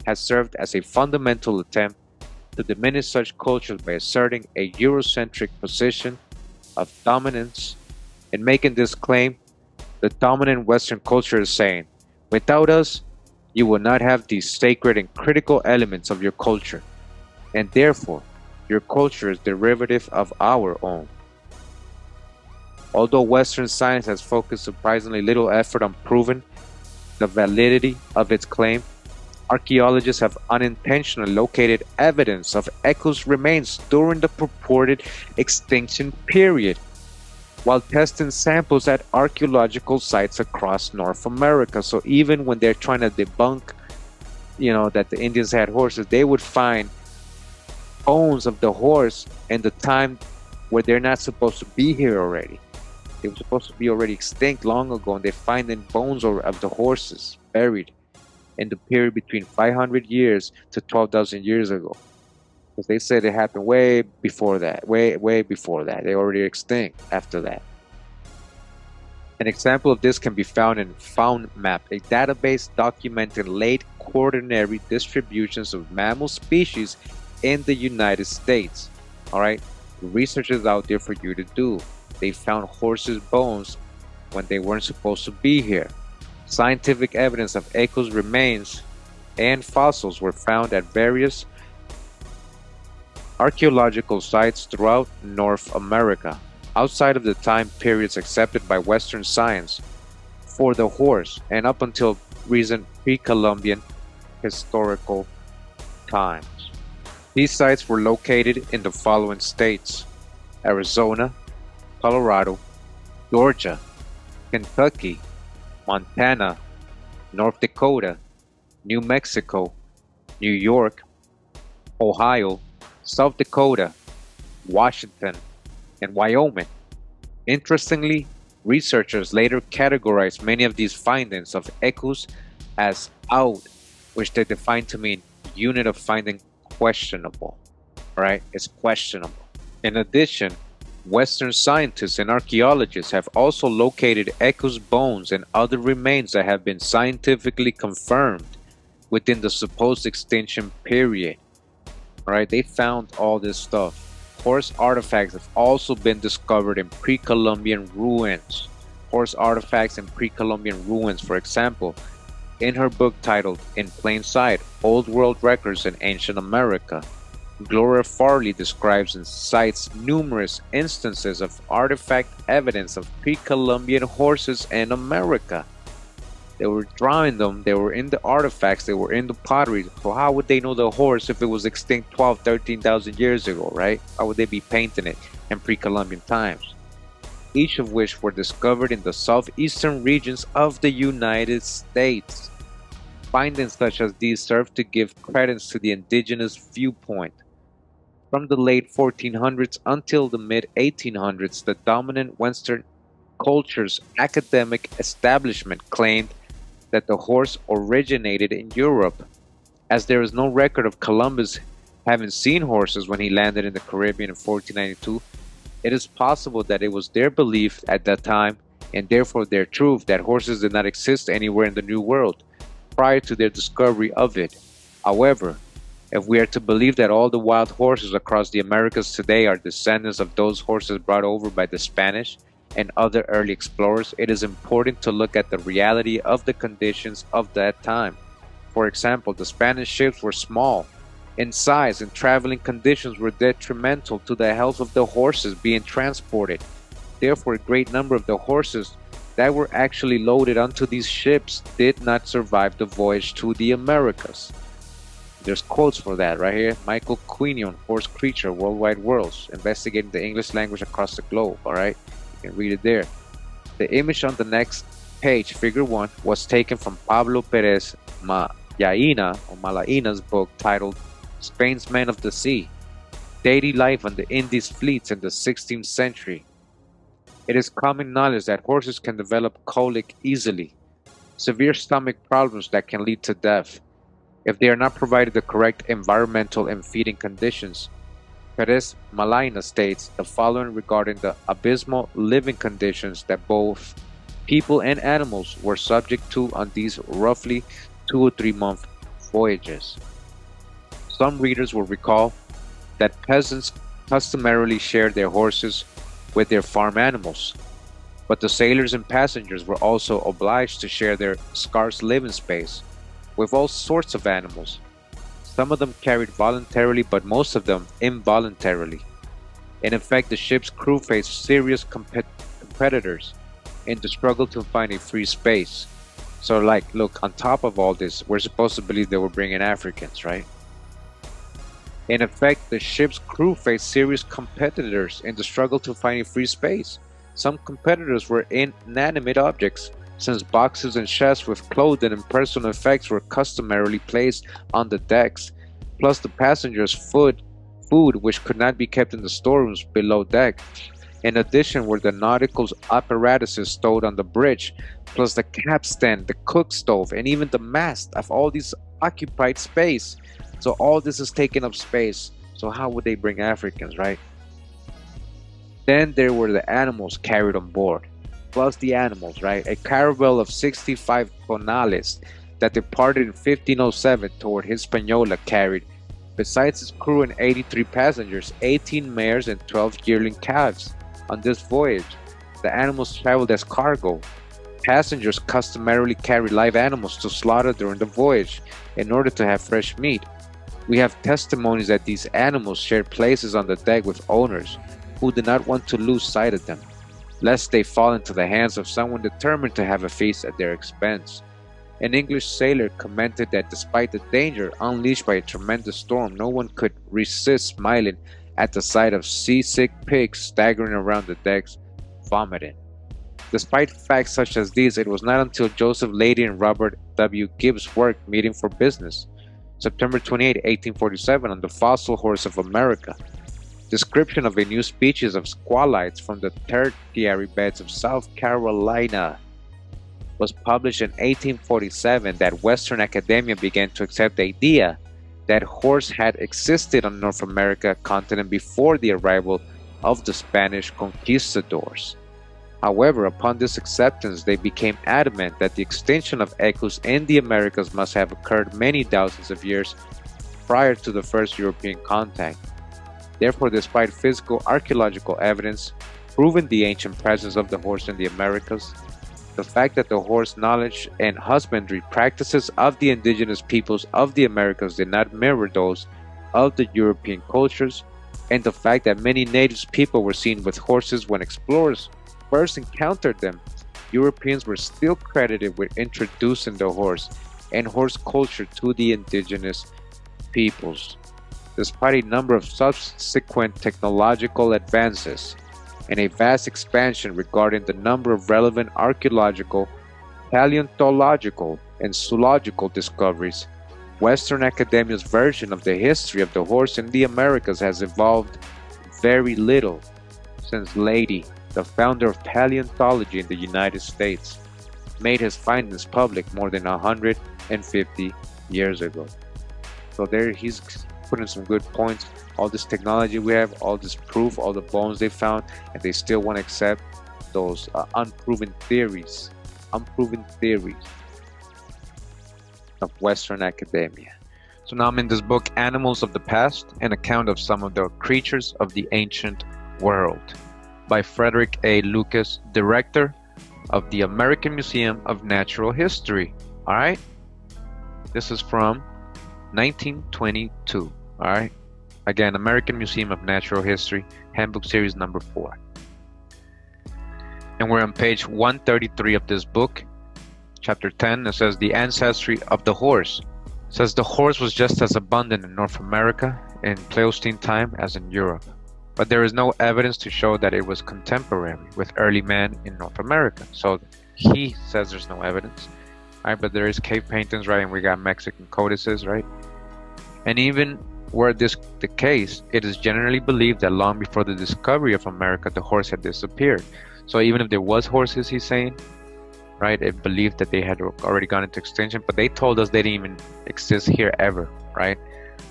has served as a fundamental attempt to diminish such cultures by asserting a Eurocentric position of dominance. In making this claim, the dominant Western culture is saying, without us, you will not have these sacred and critical elements of your culture, and therefore, your culture is derivative of our own. Although Western science has focused surprisingly little effort on proving the validity of its claim, archaeologists have unintentionally located evidence of Equus remains during the purported extinction period while testing samples at archaeological sites across North America. So even when they're trying to debunk, you know, that the Indians had horses, they would find bones of the horse in the time where they're not supposed to be here already. They were supposed to be already extinct long ago, and they find bones of the horses buried. in the period between 500 years to 12,000 years ago. Because they said it happened way before that, way before that. They already extinct after that. An example of this can be found in FaunMap, a database documenting late quaternary distributions of mammal species in the United States. All right, research is out there for you to do. They found horses' bones when they weren't supposed to be here. Scientific evidence of Equus remains and fossils were found at various archaeological sites throughout North America, outside of the time periods accepted by Western science for the horse and up until recent pre-Columbian historical times. These sites were located in the following states: Arizona, Colorado, Georgia, Kentucky, Montana, North Dakota, New Mexico, New York, Ohio, South Dakota, Washington, and Wyoming. Interestingly, researchers later categorized many of these findings of Equus as out, which they defined to mean unit of finding questionable. Right? It's questionable. In addition, Western scientists and archaeologists have also located Equus bones and other remains that have been scientifically confirmed within the supposed extinction period. Right? They found all this stuff. Horse artifacts have also been discovered in pre-Columbian ruins. Horse artifacts in pre-Columbian ruins, for example, in her book titled In Plain Sight, Old World Records in Ancient America, Gloria Farley describes and cites numerous instances of artifact evidence of pre-Columbian horses in America. They were drawing them, they were in the artifacts, they were in the pottery. So how would they know the horse if it was extinct 12, 13,000 years ago, right? How would they be painting it in pre-Columbian times? Each of which were discovered in the southeastern regions of the United States. Findings such as these serve to give credence to the indigenous viewpoint. From the late 1400s until the mid-1800s, the dominant Western culture's academic establishment claimed that the horse originated in Europe, as there is no record of Columbus having seen horses when he landed in the Caribbean in 1492. It is possible that it was their belief at that time, and therefore their truth, that horses did not exist anywhere in the New World prior to their discovery of it. However, if we are to believe that all the wild horses across the Americas today are descendants of those horses brought over by the Spanish and other early explorers, it is important to look at the reality of the conditions of that time. For example, the Spanish ships were small in size and traveling conditions were detrimental to the health of the horses being transported. Therefore, a great number of the horses that were actually loaded onto these ships did not survive the voyage to the Americas. There's quotes for that right here. Michael Quiney on Horse Creature, Worldwide Worlds, investigating the English language across the globe, all right? You can read it there. The image on the next page, figure 1, was taken from Pablo Perez Malaina, or Malaina's book titled Spain's Men of the Sea, Daily Life on the Indies Fleets in the 16th Century. It is common knowledge that horses can develop colic easily, severe stomach problems that can lead to death, if they are not provided the correct environmental and feeding conditions. Perez Malaina states the following regarding the abysmal living conditions that both people and animals were subject to on these roughly 2 or 3 month voyages. Some readers will recall that peasants customarily shared their horses with their farm animals, but the sailors and passengers were also obliged to share their scarce living space with all sorts of animals. Some of them carried voluntarily, but most of them involuntarily. In effect, the ship's crew faced serious competitors in the struggle to find a free space. So like, look, on top of all this, we're supposed to believe they were bringing Africans, right? In effect, the ship's crew faced serious competitors in the struggle to find a free space. Some competitors were inanimate objects, since boxes and chests with clothing and personal effects were customarily placed on the decks, plus the passengers' food which could not be kept in the storerooms below deck. In addition were the nautical apparatuses stowed on the bridge, plus the capstan, the cook stove, and even the mast of all these occupied space. So all this is taking up space. So how would they bring Africans, right? Then there were the animals carried on board, plus the animals, right? A caravel of 65 tonales that departed in 1507 toward Hispaniola carried, besides its crew and 83 passengers, 18 mares and 12 yearling calves. On this voyage, the animals traveled as cargo. Passengers customarily carry live animals to slaughter during the voyage in order to have fresh meat. We have testimonies that these animals shared places on the deck with owners who did not want to lose sight of them, lest they fall into the hands of someone determined to have a feast at their expense. An English sailor commented that despite the danger unleashed by a tremendous storm, no one could resist smiling at the sight of seasick pigs staggering around the decks, vomiting. Despite facts such as these, it was not until Joseph Leidy and Robert W. Gibbs' work meeting for business, September 28, 1847, on the Fossil Horse of America, description of a new species of squalites from the tertiary beds of South Carolina, was published in 1847, that Western academia began to accept the idea that horse had existed on North America continent before the arrival of the Spanish conquistadors. However, upon this acceptance, they became adamant that the extinction of equus in the Americas must have occurred many thousands of years prior to the first European contact. Therefore, despite physical archaeological evidence proving the ancient presence of the horse in the Americas, the fact that the horse knowledge and husbandry practices of the indigenous peoples of the Americas did not mirror those of the European cultures, and the fact that many native people were seen with horses when explorers first encountered them, Europeans were still credited with introducing the horse and horse culture to the indigenous peoples. Despite a number of subsequent technological advances, and a vast expansion regarding the number of relevant archaeological, paleontological, and zoological discoveries, Western academia's version of the history of the horse in the Americas has evolved very little since Leidy, the founder of paleontology in the United States, made his findings public more than 150 years ago. So there he's putting some good points. All this technology we have, all this proof, all the bones they found, and they still want to accept those unproven theories of Western academia. So now I'm in this book, Animals of the Past, an account of some of the creatures of the ancient world, by Frederick A. Lucas, director of the American Museum of Natural History. All right, this is from 1922. All right. Again, American Museum of Natural History, Handbook Series number 4. And we're on page 133 of this book, chapter 10. It says, the ancestry of the horse. It says the horse was just as abundant in North America in Pleistocene time as in Europe, but there is no evidence to show that it was contemporary with early man in North America. So he says there's no evidence. All right, but there is cave paintings, right? And we got Mexican codices, right? And even were this the case, it is generally believed that long before the discovery of America, the horse had disappeared. So even if there was horses, he's saying, right, it believed that they had already gone into extinction, but they told us they didn't even exist here ever, right?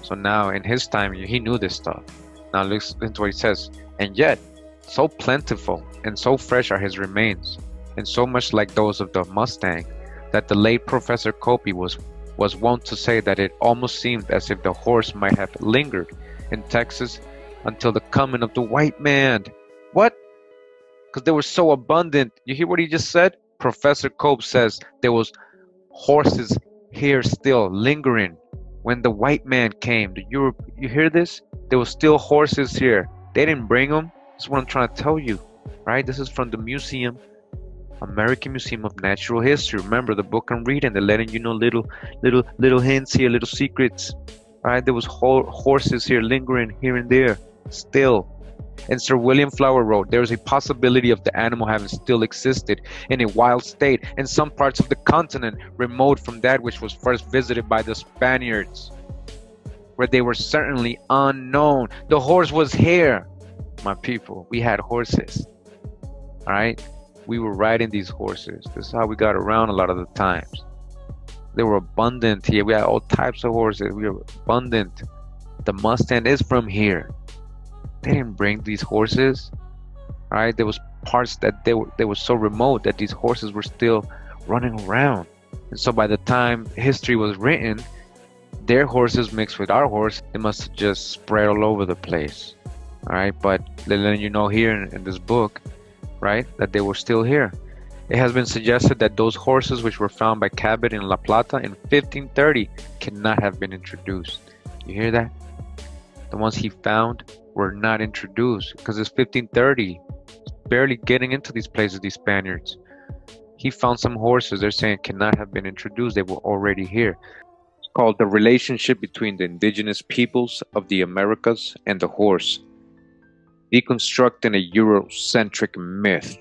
So now in his time, he knew this stuff. Now listen to what he says. And yet, so plentiful and so fresh are his remains, and so much like those of the Mustang, that the late Professor Cope was wont to say that it almost seemed as if the horse might have lingered in Texas until the coming of the white man. What? Because they were so abundant. You hear what he just said? Professor Cope says there was horses here still lingering when the white man came. You hear this? There was still horses here. They didn't bring them. That's what I'm trying to tell you, right? This is from the museum, American Museum of Natural History. Remember, the book I'm reading, they're letting you know little hints here, little secrets, right? There was horses here lingering here and there still. And Sir William Flower wrote, there is a possibility of the animal having still existed in a wild state in some parts of the continent remote from that which was first visited by the Spaniards, where they were certainly unknown. The horse was here. my people, we had horses. All right. We were riding these horses. This is how we got around a lot of the times. They were abundant here. We had all types of horses. We were abundant. The Mustang is from here. They didn't bring these horses. All right. There was parts that they were so remote that these horses were still running around. And so by the time history was written, their horses mixed with our horse, it must have just spread all over the place. All right. But letting you know here in this book, right, that they were still here. It has been suggested that those horses which were found by Cabot in La Plata in 1530 cannot have been introduced. You hear that? The ones he found were not introduced because it's 1530. It's barely getting into these places, these Spaniards. He found some horses, they're saying, cannot have been introduced. They were already here. It's called The Relationship Between the Indigenous Peoples of the Americas and the Horse. Deconstructing a Eurocentric Myth.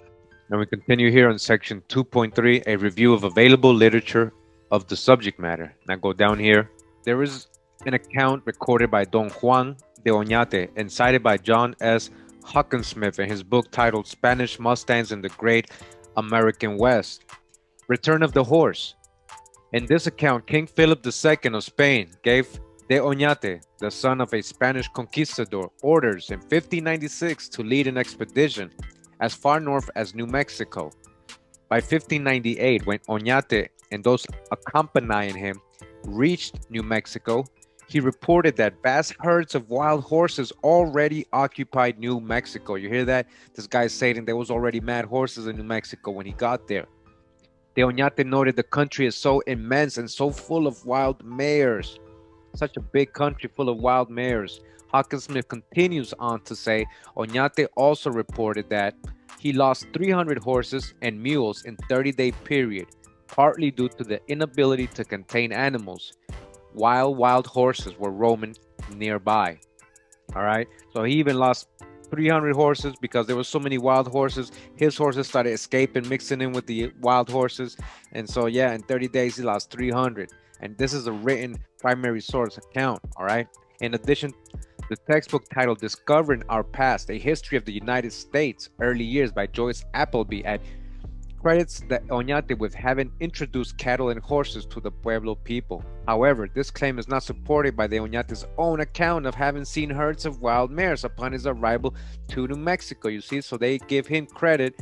And we continue here on section 2.3, a review of available literature of the subject matter. Now go down here. There is an account recorded by Don Juan de Oñate and cited by John S. Hawkinsmith in his book titled Spanish Mustangs in the Great American West. Return of the Horse. In this account, King Philip II of Spain gave de Oñate, the son of a Spanish conquistador, orders in 1596 to lead an expedition as far north as New Mexico. By 1598, when Oñate and those accompanying him reached New Mexico, he reported that vast herds of wild horses already occupied New Mexico. You hear that? This guy's saying there was already mad horses in New Mexico when he got there. De Oñate noted the country is so immense and so full of wild mares. Such a big country full of wild mares. Hawkinsmith continues on to say, Oñate also reported that he lost 300 horses and mules in a 30-day period, partly due to the inability to contain animals, while wild horses were roaming nearby. All right, so he even lost 300 horses because there were so many wild horses. His horses started escaping, mixing in with the wild horses. And so, yeah, in 30 days, he lost 300. And this is a written primary source account, all right? In addition, the textbook titled Discovering Our Past, A History of the United States, Early Years by Joyce Appleby credits Oñate with having introduced cattle and horses to the Pueblo people. However, this claim is not supported by the Oñate's own account of having seen herds of wild mares upon his arrival to New Mexico, you see? So they give him credit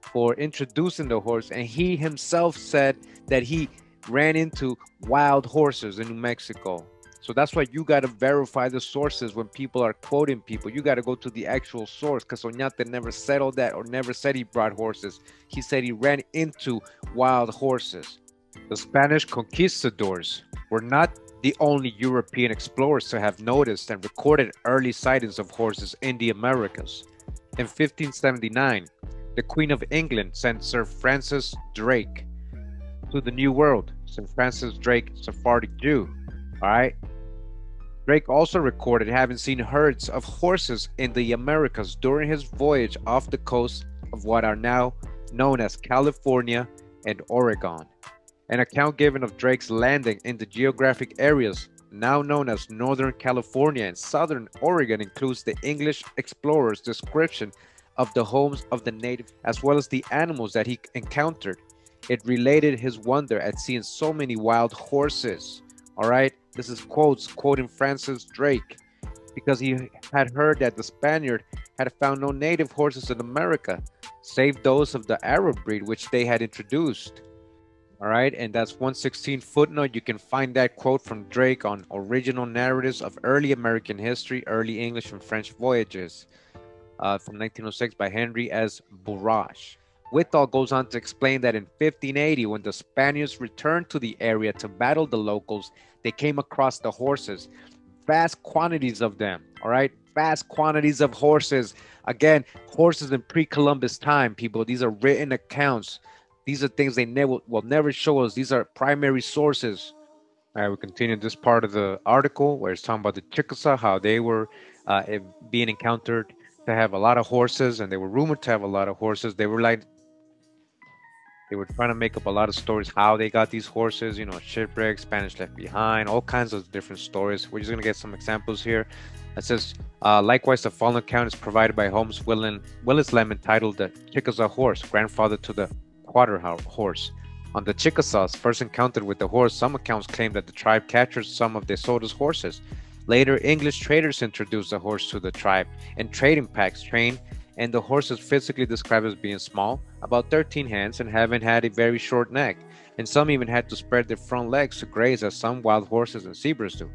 for introducing the horse, and he himself said that he ran into wild horses in New Mexico. So that's why you got to verify the sources when people are quoting people. You got to go to the actual source because Oñate never said all that or never said he brought horses. He said he ran into wild horses. The Spanish conquistadors were not the only European explorers to have noticed and recorded early sightings of horses in the Americas. In 1579, the Queen of England sent Sir Francis Drake to the New World. St. Francis Drake, Sephardic Jew. All right. Drake also recorded having seen herds of horses in the Americas during his voyage off the coast of what are now known as California and Oregon. An account given of Drake's landing in the geographic areas now known as Northern California and Southern Oregon includes the English explorer's description of the homes of the natives as well as the animals that he encountered. It related his wonder at seeing so many wild horses. All right, this is quoting Francis Drake, because he had heard that the Spaniard had found no native horses in America, save those of the Arab breed, which they had introduced. All right, and that's 116 footnote. You can find that quote from Drake on Original Narratives of Early American History, Early English and French Voyages from 1906 by Henry S. Bourrache. Whitall goes on to explain that in 1580, when the Spaniards returned to the area to battle the locals, they came across the horses, vast quantities of them, all right? Vast quantities of horses. Again, horses in pre-Columbus time, people. These are written accounts. These are things they will never show us. These are primary sources. All right, we continue this part of the article where it's talking about the Chickasaw, how they were being encountered to have a lot of horses, and they were rumored to have a lot of horses. They were like, they were trying to make up a lot of stories how they got these horses, you know, shipwrecks, Spanish left behind, all kinds of different stories. We're just going to get some examples here. It says, likewise, the following account is provided by Holmes Willis Lamb entitled The Chickasaw Horse, Grandfather to the Quarter Horse. On the Chickasaws first encountered with the horse, some accounts claim that the tribe captured some of DeSoto's horses. Later, English traders introduced the horse to the tribe, and trading packs trained, and the horse is physically described as being small, about 13 hands, and having had a very short neck, and some even had to spread their front legs to graze as some wild horses and zebras do.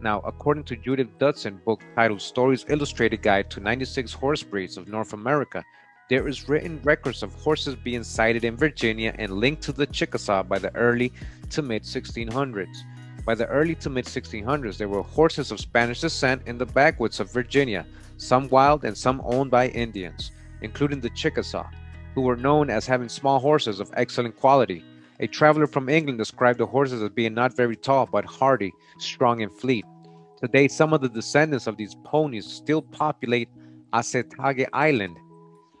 Now, according to Judith Dudson's book titled Stories Illustrated Guide to 96 Horse Breeds of North America, there is written records of horses being sighted in Virginia and linked to the Chickasaw by the early to mid-1600s. By the early to mid-1600s, there were horses of Spanish descent in the backwoods of Virginia, some wild and some owned by Indians, including the Chickasaw, who were known as having small horses of excellent quality. A traveler from England described the horses as being not very tall, but hardy, strong, and fleet. Today, some of the descendants of these ponies still populate Asetaga Island,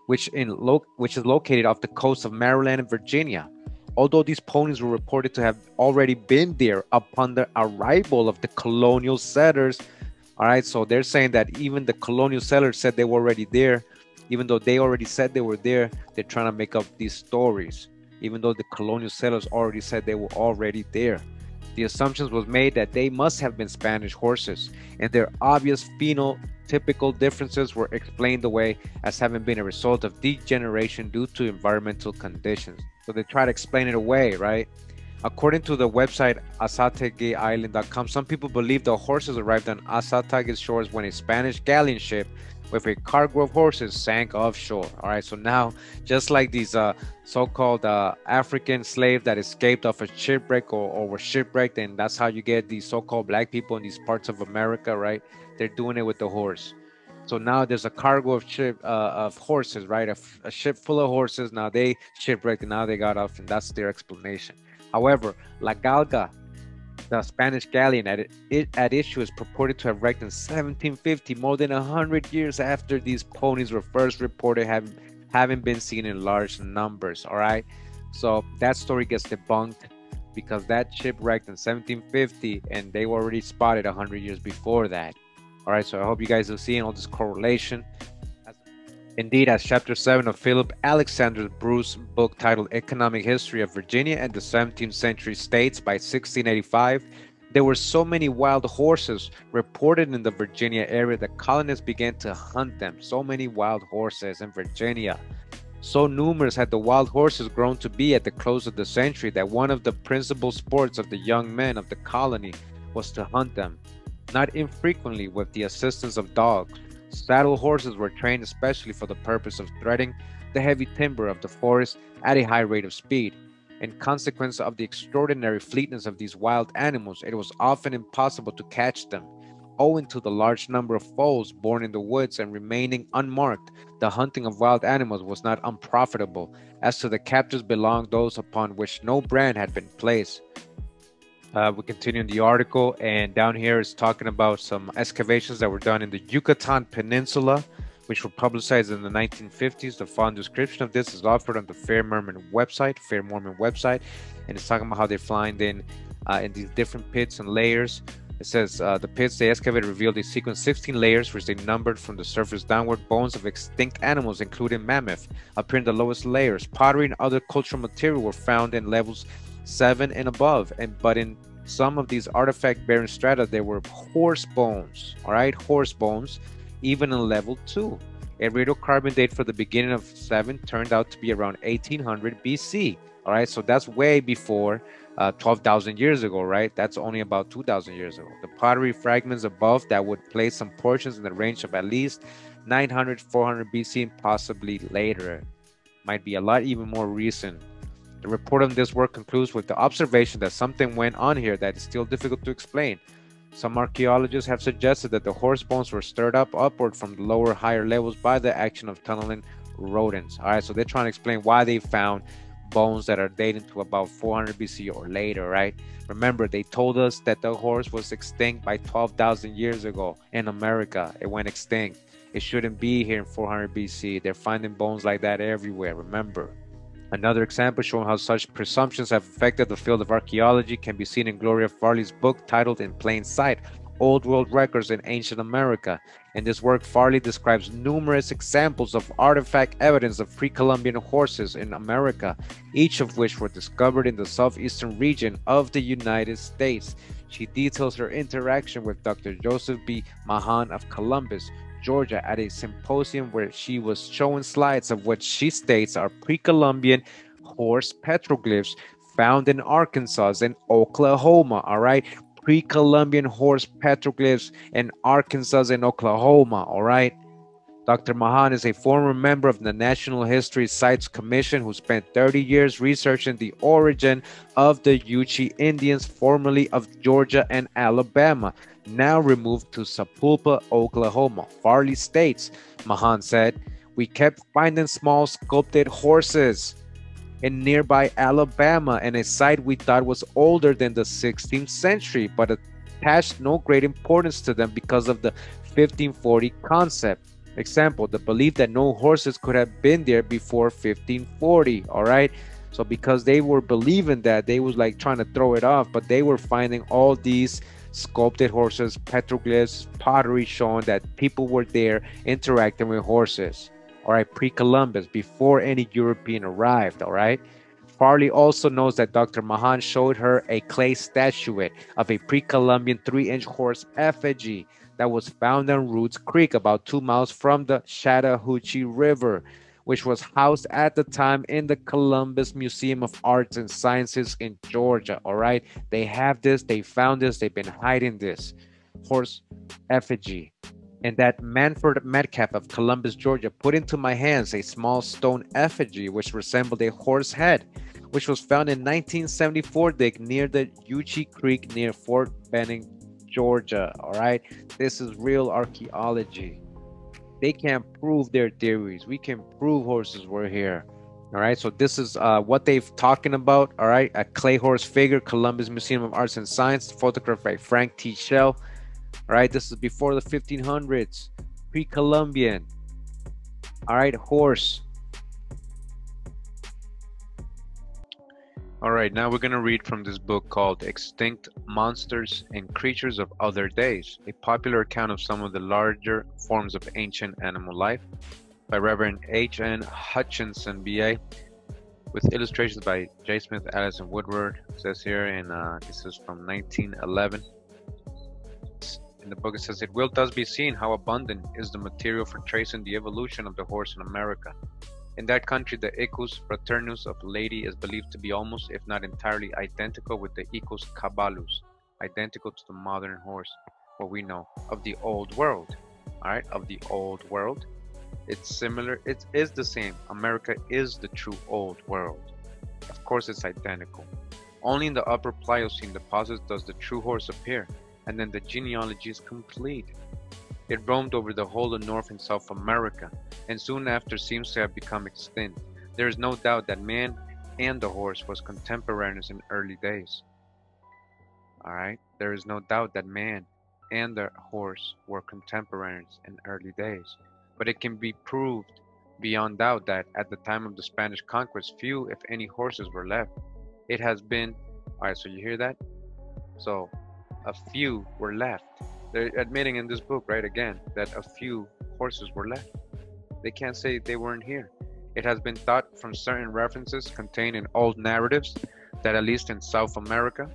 which is located off the coast of Maryland and Virginia. Although these ponies were reported to have already been there upon the arrival of the colonial settlers. All right, so they're saying that even the colonial settlers said they were already there. Even though they already said they were there, they're trying to make up these stories. Even though the colonial settlers already said they were already there. The assumptions was made that they must have been Spanish horses, and their obvious phenotypical differences were explained away as having been a result of degeneration due to environmental conditions. So they try to explain it away, right? According to the website AsategaIsland.com, some people believe the horses arrived on Asataga shores when a Spanish galleon ship with a cargo of horses sank offshore. All right, so now, just like these so-called African slaves that escaped off a shipwreck or were shipwrecked, and that's how you get these so-called black people in these parts of America, right? They're doing it with the horse. So now there's a cargo of horses, right? A ship full of horses. Now they shipwrecked, and now they got off, and that's their explanation. However, La Galga, the Spanish galleon at issue, is purported to have wrecked in 1750, more than 100 years after these ponies were first reported having been seen in large numbers. All right, so that story gets debunked because that ship wrecked in 1750 and they were already spotted 100 years before that. All right, so I hope you guys are seeing all this correlation. Indeed, as Chapter 7 of Philip Alexander Bruce's book titled Economic History of Virginia and the 17th Century States by 1685, there were so many wild horses reported in the Virginia area that colonists began to hunt them. So many wild horses in Virginia. So numerous had the wild horses grown to be at the close of the century that one of the principal sports of the young men of the colony was to hunt them, not infrequently with the assistance of dogs. Saddle horses were trained especially for the purpose of threading the heavy timber of the forest at a high rate of speed. In consequence of the extraordinary fleetness of these wild animals, it was often impossible to catch them. Owing to the large number of foals born in the woods and remaining unmarked, the hunting of wild animals was not unprofitable. As to the captors belonged those upon which no brand had been placed. We continue in the article, and down here is talking about some excavations that were done in the Yucatan Peninsula, which were publicized in the 1950s. The fond description of this is offered on the Fair Mormon website, and it's talking about how they find in these different pits and layers. It says the pits they excavated revealed a sequence of 16 layers, which they numbered from the surface downward. Bones of extinct animals, including mammoth, appear in the lowest layers. Pottery and other cultural material were found in levels 7 and above, but in some of these artifact-bearing strata there were horse bones. All right, horse bones, even in level 2. A radiocarbon date for the beginning of 7 turned out to be around 1800 BC. All right, so that's way before 12,000 years ago, right? That's only about 2,000 years ago. The pottery fragments above that would place some portions in the range of at least 900, 400 BC, and possibly later. Might be a lot even more recent. The report on this work concludes with the observation that something went on here that is still difficult to explain. Some archaeologists have suggested that the horse bones were stirred up upward from the lower, higher levels by the action of tunneling rodents. All right, so they're trying to explain why they found bones that are dating to about 400 BC or later, right? Remember, they told us that the horse was extinct by 12,000 years ago in America. It went extinct. It shouldn't be here in 400 BC. They're finding bones like that everywhere, remember. Another example showing how such presumptions have affected the field of archaeology can be seen in Gloria Farley's book titled In Plain Sight, Old World records in ancient America. In this work, Farley describes numerous examples of artifact evidence of pre-Columbian horses in America, each of which were discovered in the southeastern region of the United States. She details her interaction with Dr. Joseph B. Mahan of Columbus, Georgia, at a symposium where she was showing slides of what she states are pre-Columbian horse petroglyphs found in Arkansas and Oklahoma. All right, pre-Columbian horse petroglyphs in Arkansas and Oklahoma. All right. Dr. Mahan is a former member of the National History Sites Commission who spent 30 years researching the origin of the Yuchi Indians, formerly of Georgia and Alabama, now removed to Sapulpa, Oklahoma. Farley states, Mahan said, "We kept finding small sculpted horses in nearby Alabama and a site we thought was older than the 16th century, but attached no great importance to them because of the 1540 concept. Example, the belief that no horses could have been there before 1540, all right? So because they were believing that, they was like trying to throw it off, but they were finding all these sculpted horses, petroglyphs, pottery showing that people were there interacting with horses. All right, pre-Columbus, before any European arrived, all right? Farley also knows that Dr. Mahan showed her a clay statuette of a pre-Columbian 3-inch horse effigy that was found on Roots Creek, about 2 miles from the Chattahoochee River, which was housed at the time in the Columbus Museum of Arts and Sciences in Georgia, all right? They have this, they found this, they've been hiding this horse effigy. And that Manfred Metcalf of Columbus, Georgia, put into my hands a small stone effigy which resembled a horse head, which was found in 1974 dig near the Yuchi Creek near Fort Benning, Georgia. All right, this is real archaeology. They can't prove their theories. We can prove horses were here. All right, so this is what they've talking about. All right, a clay horse figure, Columbus Museum of Arts and Science, photographed by Frank T. Shell. All right, this is before the 1500s, pre-Columbian. All right, horse. All right, now we're going to read from this book called Extinct Monsters and Creatures of Other Days, a popular account of some of the larger forms of ancient animal life by Reverend H.N. Hutchinson, B.A., with illustrations by J. Smith, Allison Woodward. It says here, and this is from 1911. In the book it says, "It will thus be seen how abundant is the material for tracing the evolution of the horse in America. In that country, the Equus fraternus of Lady is believed to be almost, if not entirely, identical with the Equus caballus, identical to the modern horse, what we know, of the Old World." All right, of the Old World. It's similar, it is the same. America is the true Old World. Of course it's identical. Only in the upper Pliocene deposits does the true horse appear, and then the genealogy is complete. It roamed over the whole of North and South America, and soon after seems to have become extinct. There is no doubt that man and the horse was contemporaneous in early days. All right, there is no doubt that man and the horse were contemporaneous in early days, but it can be proved beyond doubt that at the time of the Spanish conquest, few, if any, horses were left. It has been, all right, so you hear that? So a few were left. They're admitting in this book, right, again, that a few horses were left. They can't say they weren't here. It has been thought from certain references contained in old narratives that at least in South America,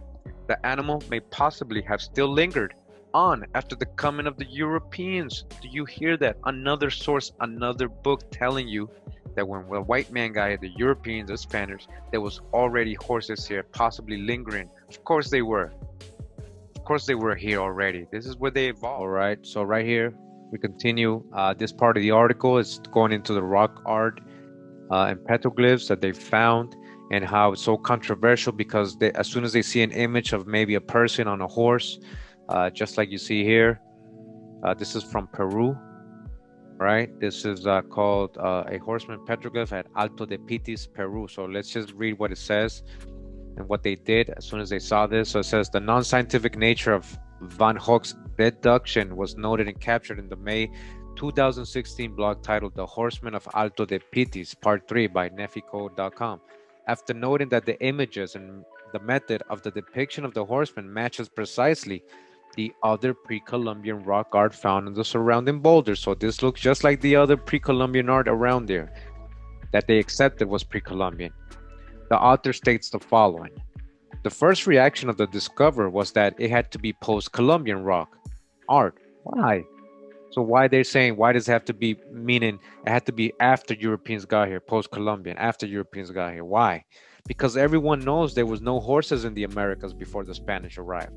the animal may possibly have still lingered on after the coming of the Europeans. Do you hear that? Another source, another book telling you that when the white man got the Europeans, the Spanish, there was already horses here, possibly lingering. Of course they were. Of course they were here already. This is where they evolved. All right, so right here we continue. This part of the article is going into the rock art and petroglyphs that they found and how it's so controversial because they, as soon as they see an image of maybe a person on a horse, just like you see here, this is from Peru, right? This is called a horseman petroglyph at Alto de Pitis, Peru. So let's just read what it says and what they did as soon as they saw this. So it says, "The non-scientific nature of Van Hoek's deduction was noted and captured in the May 2016 blog titled The Horsemen of Alto de Pitis, Part 3 by Nefico.com. After noting that the images and the method of the depiction of the horsemen matches precisely the other pre-Columbian rock art found in the surrounding boulders. So this looks just like the other pre-Columbian art around there that they accepted was pre-Columbian. The author states the following. The first reaction of the discoverer was that it had to be post-Columbian rock art. Why? So why they're saying, why does it have to be, meaning it had to be after Europeans got here, post-Columbian, after Europeans got here. Why? Because everyone knows there was no horses in the Americas before the Spanish arrived.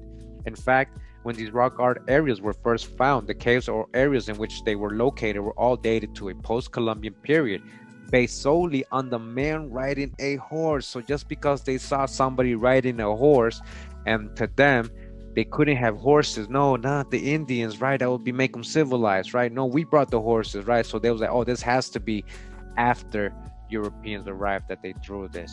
In fact, when these rock art areas were first found, the caves or areas in which they were located were all dated to a post-Columbian period based solely on the man riding a horse. So just because they saw somebody riding a horse and to them, they couldn't have horses. No, not the Indians, right? That would be make them civilized, right? No, we brought the horses, right? So they was like, oh, this has to be after Europeans arrived that they drew this.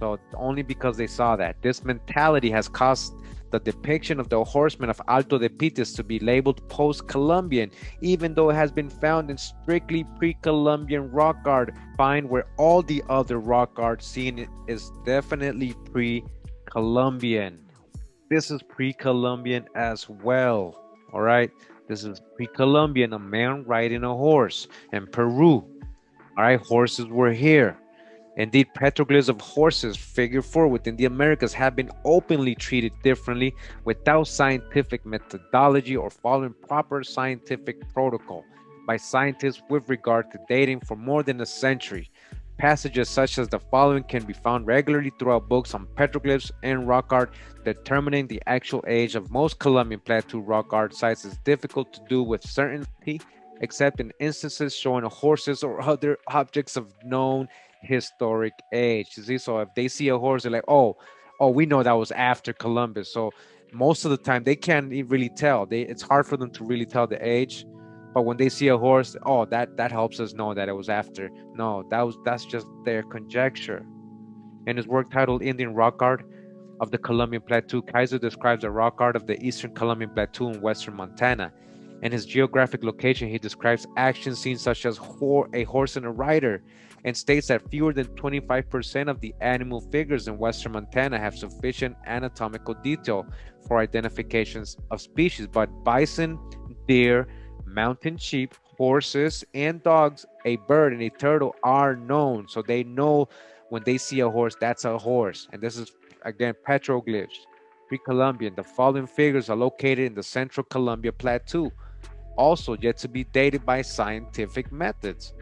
So only because they saw that. This mentality has caused the depiction of the horsemen of Alto de Pitis to be labeled post-Columbian, even though it has been found in strictly pre-Columbian rock art, find where all the other rock art seen is definitely pre-Columbian. This is pre-Columbian as well, all right? This is pre-Columbian, a man riding a horse in Peru, all right? Horses were here. Indeed, petroglyphs of horses, figure 4, within the Americas have been openly treated differently without scientific methodology or following proper scientific protocol by scientists with regard to dating for more than a century. Passages such as the following can be found regularly throughout books on petroglyphs and rock art. Determining the actual age of most Columbian Plateau rock art sites is difficult to do with certainty, except in instances showing horses or other objects of known historic age. You see, so if they see a horse, they're like, oh, we know that was after Columbus. So most of the time, they can't really tell. It's hard for them to really tell the age. But when they see a horse, oh, that helps us know that it was after. No, that's just their conjecture. In his work titled Indian Rock Art of the Columbian Plateau, Kaiser describes the rock art of the Eastern Columbian Plateau in western Montana. In his geographic location, he describes action scenes such as a horse and a rider, and states that fewer than 25% of the animal figures in western Montana have sufficient anatomical detail for identifications of species, but bison, deer, mountain sheep, horses and dogs, a bird and a turtle are known. So they know when they see a horse, that's a horse. And this is, again, petroglyphs, pre-Columbian. The following figures are located in the Central Columbia Plateau, also yet to be dated by scientific methods.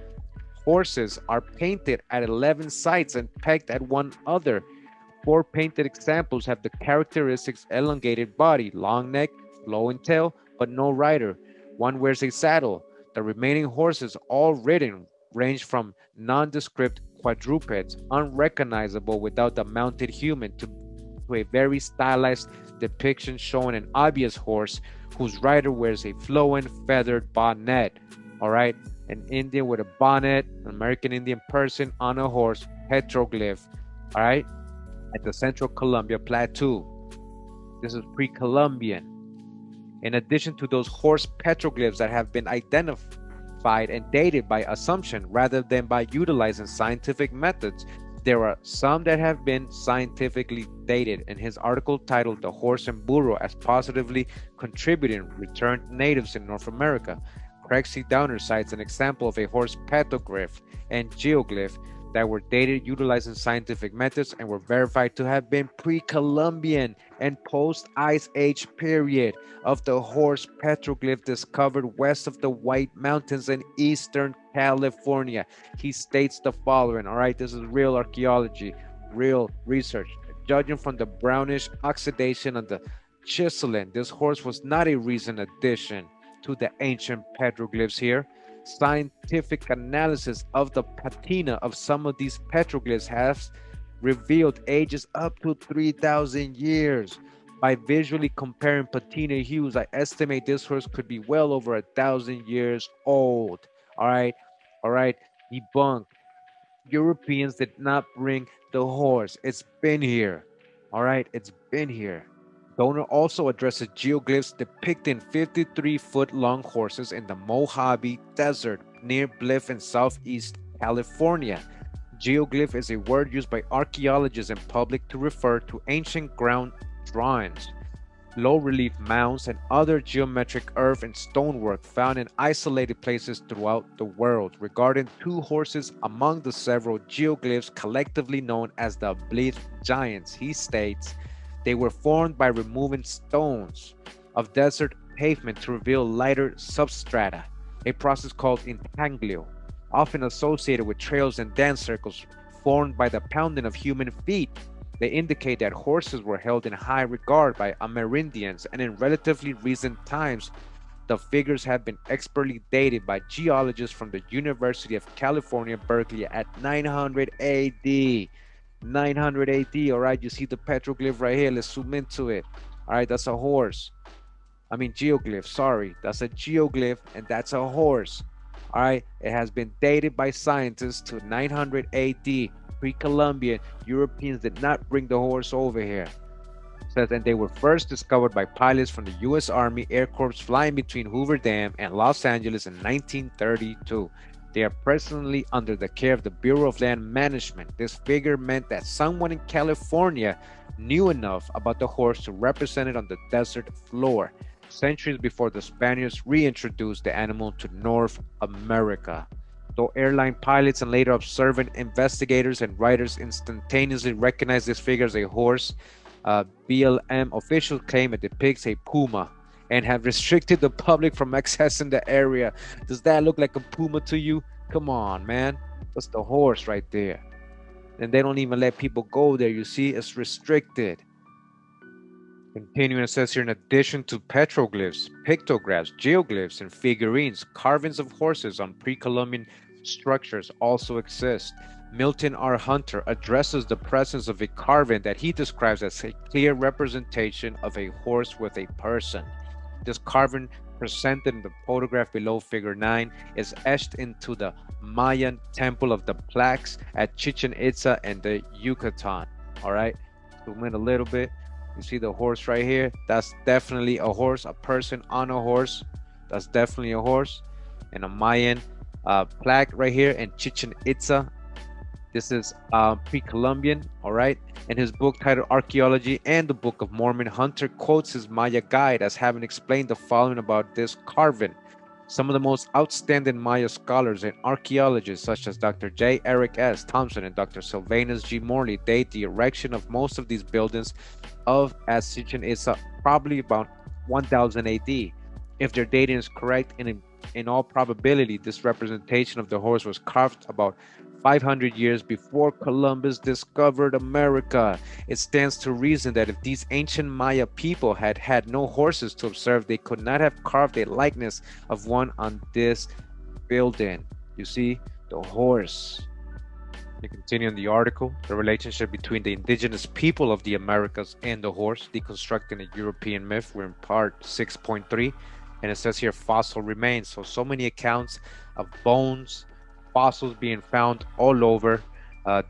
Horses are painted at 11 sites and pegged at one other. 4 painted examples have the characteristics elongated body, long neck, flowing tail, but no rider. One wears a saddle. The remaining horses, all ridden, range from nondescript quadrupeds, unrecognizable without the mounted human, to a very stylized depiction showing an obvious horse whose rider wears a flowing feathered bonnet. All right, an Indian with a bonnet, an American Indian person on a horse, petroglyph, all right, at the Central Columbia Plateau. This is pre-Columbian. In addition to those horse petroglyphs that have been identified and dated by assumption rather than by utilizing scientific methods, there are some that have been scientifically dated. In his article titled The Horse and Burro as Positively Contributing Returned Natives in North America, Craig C. Downer cites an example of a horse petroglyph and geoglyph that were dated utilizing scientific methods and were verified to have been pre-Columbian and post-Ice Age period of the horse petroglyph discovered west of the White Mountains in eastern California. He states the following, all right, this is real archaeology, real research. Judging from the brownish oxidation of the chiseling, this horse was not a recent addition to the ancient petroglyphs here. Scientific analysis of the patina of some of these petroglyphs has revealed ages up to 3,000 years. By visually comparing patina hues, I estimate this horse could be well over 1,000 years old. All right, debunked. Europeans did not bring the horse. It's been here. All right, it's been here. Donor also addresses geoglyphs depicting 53-foot-long horses in the Mojave Desert near Bliff in southeast California. Geoglyph is a word used by archaeologists and public to refer to ancient ground drawings. low relief mounds, and other geometric earth and stonework found in isolated places throughout the world, regarding two horses among the several geoglyphs collectively known as the Oblique Giants. He states, they were formed by removing stones of desert pavement to reveal lighter substrata, a process called intaglio, often associated with trails and dance circles formed by the pounding of human feet. They indicate that horses were held in high regard by Amerindians, and in relatively recent times, the figures have been expertly dated by geologists from the University of California, Berkeley at 900 AD. 900 AD, all right, you see the petroglyph right here. Let's zoom into it. All right, that's a horse. I mean, geoglyph, sorry. That's a geoglyph, and that's a horse. All right, it has been dated by scientists to 900 AD. Pre-Columbian Europeans did not bring the horse over here. Says, and they were first discovered by pilots from the U.S. Army Air Corps flying between Hoover Dam and Los Angeles in 1932. They are presently under the care of the Bureau of Land Management. This figure meant that someone in California knew enough about the horse to represent it on the desert floor, centuries before the Spaniards reintroduced the animal to North America. Though airline pilots and later observant investigators and writers instantaneously recognized this figure as a horse, BLM officials claim it depicts a puma and have restricted the public from accessing the area. Does that look like a puma to you? Come on, man. That's the horse right there. And they don't even let people go there. You see, it's restricted. Continuing, it says here, in addition to petroglyphs, pictographs, geoglyphs, and figurines, carvings of horses on pre-Columbian structures also exist. Milton R. Hunter addresses the presence of a carving that he describes as a clear representation of a horse with a person. This carving, presented in the photograph below figure 9, is etched into the Mayan Temple of the Plaques at Chichen Itza in the Yucatan. All right, zoom in a little bit. You see the horse right here? That's definitely a horse, a person on a horse. That's definitely a horse. And a Mayan plaque right here in Chichen Itza. This is pre-Columbian, all right? In his book titled Archaeology and the Book of Mormon, Hunter quotes his Maya guide as having explained the following about this carving. Some of the most outstanding Maya scholars and archaeologists, such as Dr. J. Eric S. Thompson and Dr. Sylvanus G. Morley, date the erection of most of these buildings of Chichen Itza probably about 1000 AD. If their dating is correct, and in all probability, this representation of the horse was carved about 500 years before Columbus discovered America. It stands to reason that if these ancient Maya people had had no horses to observe, they could not have carved a likeness of one on this building. You see, the horse. To continue in the article, the relationship between the indigenous people of the Americas and the horse, deconstructing a European myth, we're in part 6.3, and it says here, fossil remains. So many accounts of bones, fossils being found all over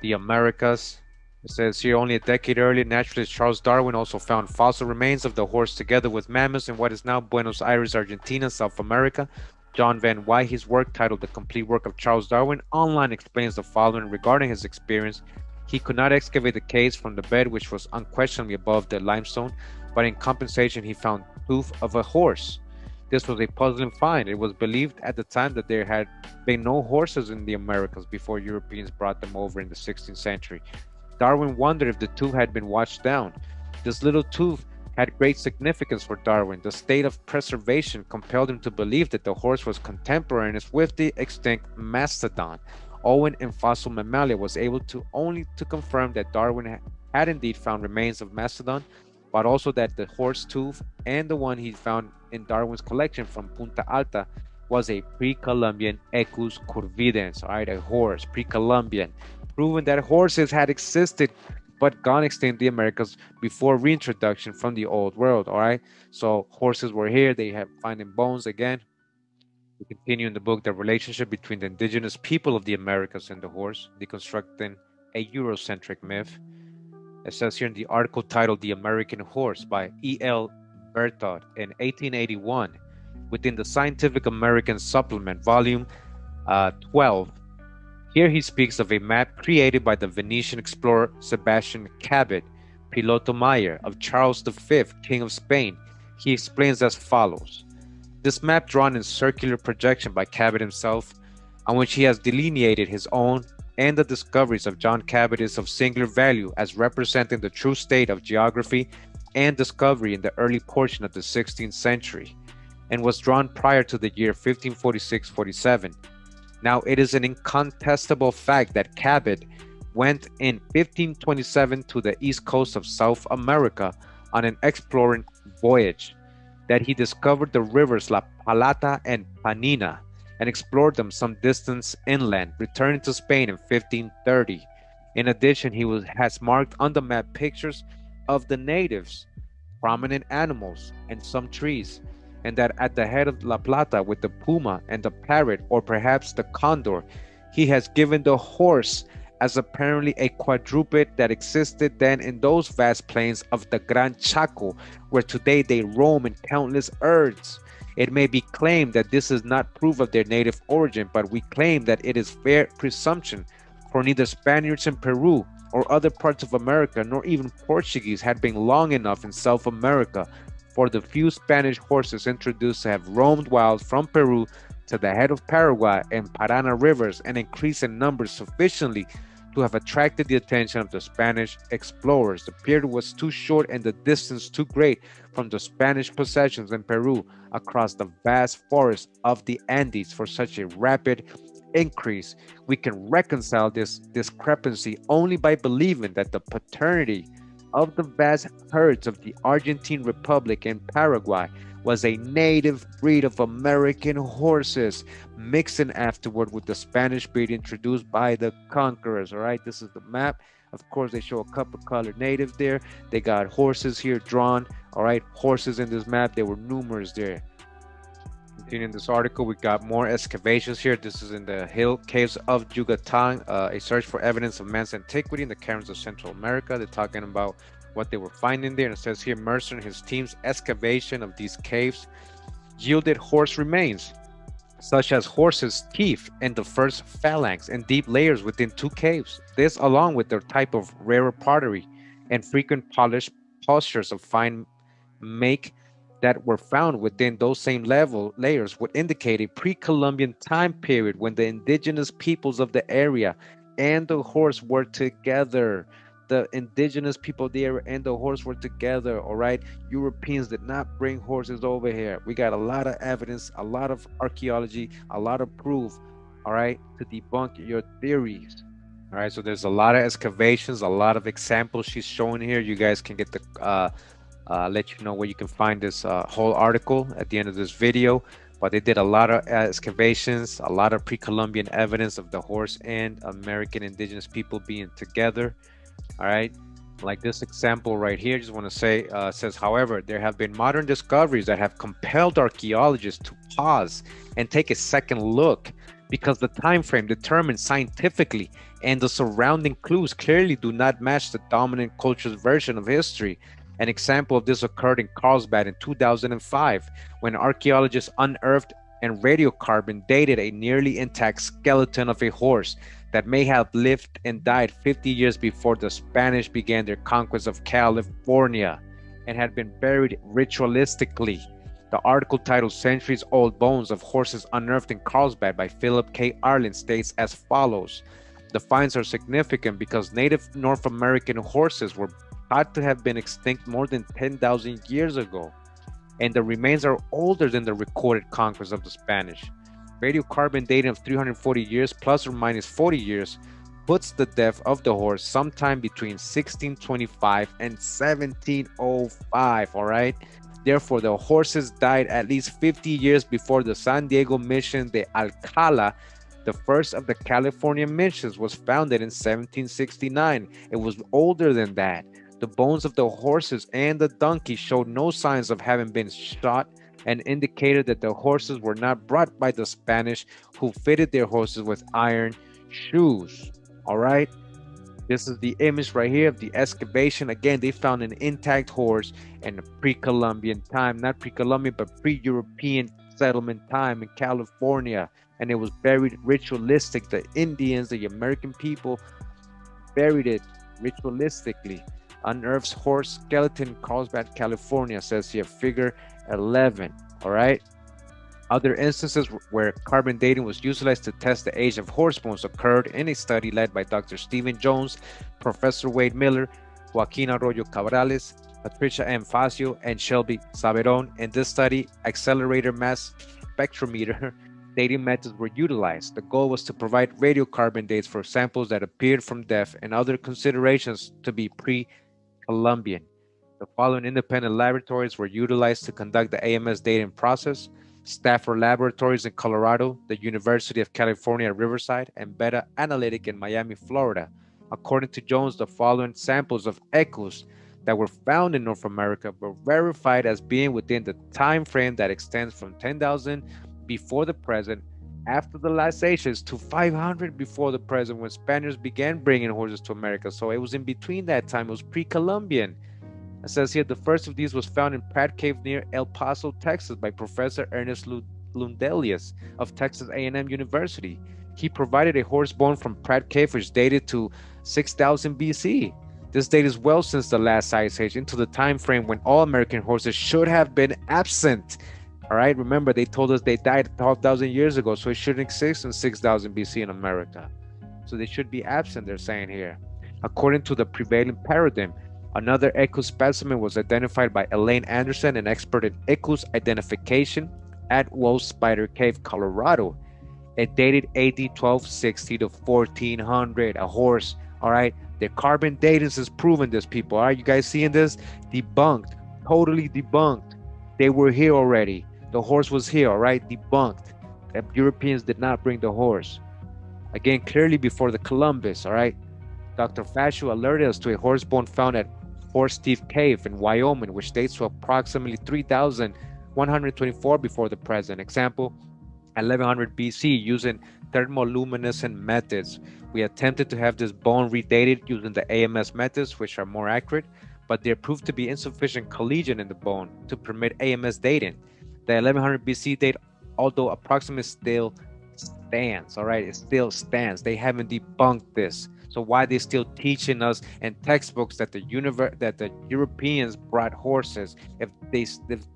the Americas. It says here, only a decade earlier, naturalist Charles Darwin also found fossil remains of the horse together with mammoths in what is now Buenos Aires, Argentina, South America. John Van Wyhe's work titled The Complete Work of Charles Darwin Online explains the following regarding his experience. He could not excavate the case from the bed, which was unquestionably above the limestone, but in compensation he found hoof of a horse. This was a puzzling find. It was believed at the time that there had been no horses in the Americas before Europeans brought them over in the 16th century. Darwin wondered if the tooth had been washed down. This little tooth had great significance for Darwin. The state of preservation compelled him to believe that the horse was contemporaneous with the extinct mastodon. Owen in Fossil Mammalia was able to only to confirm that Darwin had indeed found remains of mastodon, but also that the horse tooth and the one he found in Darwin's collection from Punta Alta was a pre-Columbian Equus curvidens, all right, a horse, pre-Columbian, proving that horses had existed but gone extinct in the Americas before reintroduction from the old world, all right? So horses were here, they have finding bones again. We continue in the book, the relationship between the indigenous people of the Americas and the horse, deconstructing a Eurocentric myth. It says here in the article titled The American Horse by E.L. Berthoud in 1881, within the Scientific American Supplement, volume 12. Here he speaks of a map created by the Venetian explorer Sebastian Cabot, Pilotomayor of Charles V, King of Spain. He explains as follows. This map, drawn in circular projection by Cabot himself, on which he has delineated his own and the discoveries of John Cabot, is of singular value as representing the true state of geography and discovery in the early portion of the 16th century, and was drawn prior to the year 1546-47. Now, it is an incontestable fact that Cabot went in 1527 to the east coast of South America on an exploring voyage, that he discovered the rivers La Plata and Panina, and explored them some distance inland, returning to Spain in 1530. In addition, he has marked on the map pictures of the natives, prominent animals, and some trees, and that at the head of La Plata, with the puma and the parrot, or perhaps the condor, he has given the horse as apparently a quadruped that existed then in those vast plains of the Gran Chaco, where today they roam in countless herds. It may be claimed that this is not proof of their native origin, but we claim that it is fair presumption, for neither Spaniards in Peru or other parts of America, nor even Portuguese, had been long enough in South America for the few Spanish horses introduced to have roamed wild from Peru to the head of Paraguay and Parana rivers, and increased in numbers sufficiently to have attracted the attention of the Spanish explorers. The period was too short and the distance too great from the Spanish possessions in Peru across the vast forests of the Andes for such a rapid increase. We can reconcile this discrepancy only by believing that the paternity of the vast herds of the Argentine Republic and Paraguay was a native breed of American horses, mixing afterward with the Spanish breed introduced by the conquerors. All right, this is the map. Of course, they show a couple colored native there. They got horses here drawn. All right, horses in this map, there were numerous there. In this article, we got more excavations here. This is in the hill caves of Yucatan, a search for evidence of man's antiquity in the caverns of Central America. They're talking about what they were finding there, and it says here, Mercer and his team's excavation of these caves yielded horse remains, such as horses' teeth and the first phalanx, and deep layers within two caves. This, along with their type of rarer pottery and frequent polished postures of fine make that were found within those same layers, would indicate a pre-Columbian time period when the indigenous peoples of the area and the horse were together. The indigenous people there and the horse were together, all right? Europeans did not bring horses over here. We got a lot of evidence, a lot of archaeology, a lot of proof, all right, to debunk your theories. All right, so there's a lot of excavations, a lot of examples she's showing here. You guys can get the let you know where you can find this whole article at the end of this video. But they did a lot of excavations, a lot of pre-Columbian evidence of the horse and American indigenous people being together. All right, like this example right here, just want to say, says, however, there have been modern discoveries that have compelled archaeologists to pause and take a second look, because the time frame determined scientifically and the surrounding clues clearly do not match the dominant culture's version of history. An example of this occurred in Carlsbad in 2005, when archaeologists unearthed and radiocarbon dated a nearly intact skeleton of a horse that may have lived and died 50 years before the Spanish began their conquest of California, and had been buried ritualistically. The article titled "Centuries-Old Bones of Horses Unearthed in Carlsbad" by Philip K. Arlen states as follows. The finds are significant because native North American horses were thought to have been extinct more than 10,000 years ago, and the remains are older than the recorded conquest of the Spanish. Radiocarbon dating of 340 years plus or minus 40 years puts the death of the horse sometime between 1625 and 1705, all right? Therefore, the horses died at least 50 years before the San Diego Mission de Alcala, the first of the California missions, was founded in 1769. It was older than that. The bones of the horses and the donkey showed no signs of having been shot, and indicated that the horses were not brought by the Spanish, who fitted their horses with iron shoes. All right, this is the image right here of the excavation. Again, they found an intact horse in a pre-Columbian time, not pre-Columbian, but pre-European settlement time in California, and it was buried ritualistic. The Indians, the American people, buried it ritualistically. unearths horse skeleton, Carlsbad, California, says here, figure 11, all right? Other instances where carbon dating was utilized to test the age of horse bones occurred in a study led by Dr. Stephen Jones, Professor Wade Miller, Joaquin Arroyo Cabrales, Patricia M. Facio, and Shelby Saveron. In this study, accelerator mass spectrometer dating methods were utilized. The goal was to provide radiocarbon dates for samples that appeared from death and other considerations to be pre-Columbian. The following independent laboratories were utilized to conduct the AMS dating process: Stafford Laboratories in Colorado, the University of California at Riverside, and Beta Analytic in Miami, Florida. According to Jones, the following samples of Equus that were found in North America were verified as being within the time frame that extends from 10,000 before the present, after the last Asians, to 500 before the present, when Spaniards began bringing horses to America. So it was in between that time. It was pre-Columbian. It says here, the first of these was found in Pratt Cave near El Paso, Texas, by Professor Ernest Lundelius of Texas A&M University. He provided a horse bone from Pratt Cave which dated to 6000 BC. This date is well since the last ice age, into the time frame when all American horses should have been absent. All right, remember, they told us they died 12,000 years ago, so it shouldn't exist in 6000 BC in America. So they should be absent, they're saying here. According to the prevailing paradigm, another Equus specimen was identified by Elaine Anderson, an expert in Equus identification, at Wolf Spider Cave, Colorado. It dated AD 1260 to 1400, a horse, all right? The carbon dating is proven this, people, all right? You guys seeing this? Debunked, totally debunked. They were here already. The horse was here, all right? Debunked. The Europeans did not bring the horse. Again, clearly before the Columbus, all right? Dr. Fascio alerted us to a horse bone found at Horse Thief Cave in Wyoming, which dates to approximately 3,124 before the present. Example, 1100 BC, using thermoluminescent methods. We attempted to have this bone redated using the AMS methods, which are more accurate, but there proved to be insufficient collagen in the bone to permit AMS dating. The 1100 BC date, although approximate, still stands, all right? It still stands. They haven't debunked this. So why are they still teaching us in textbooks that the Europeans brought horses if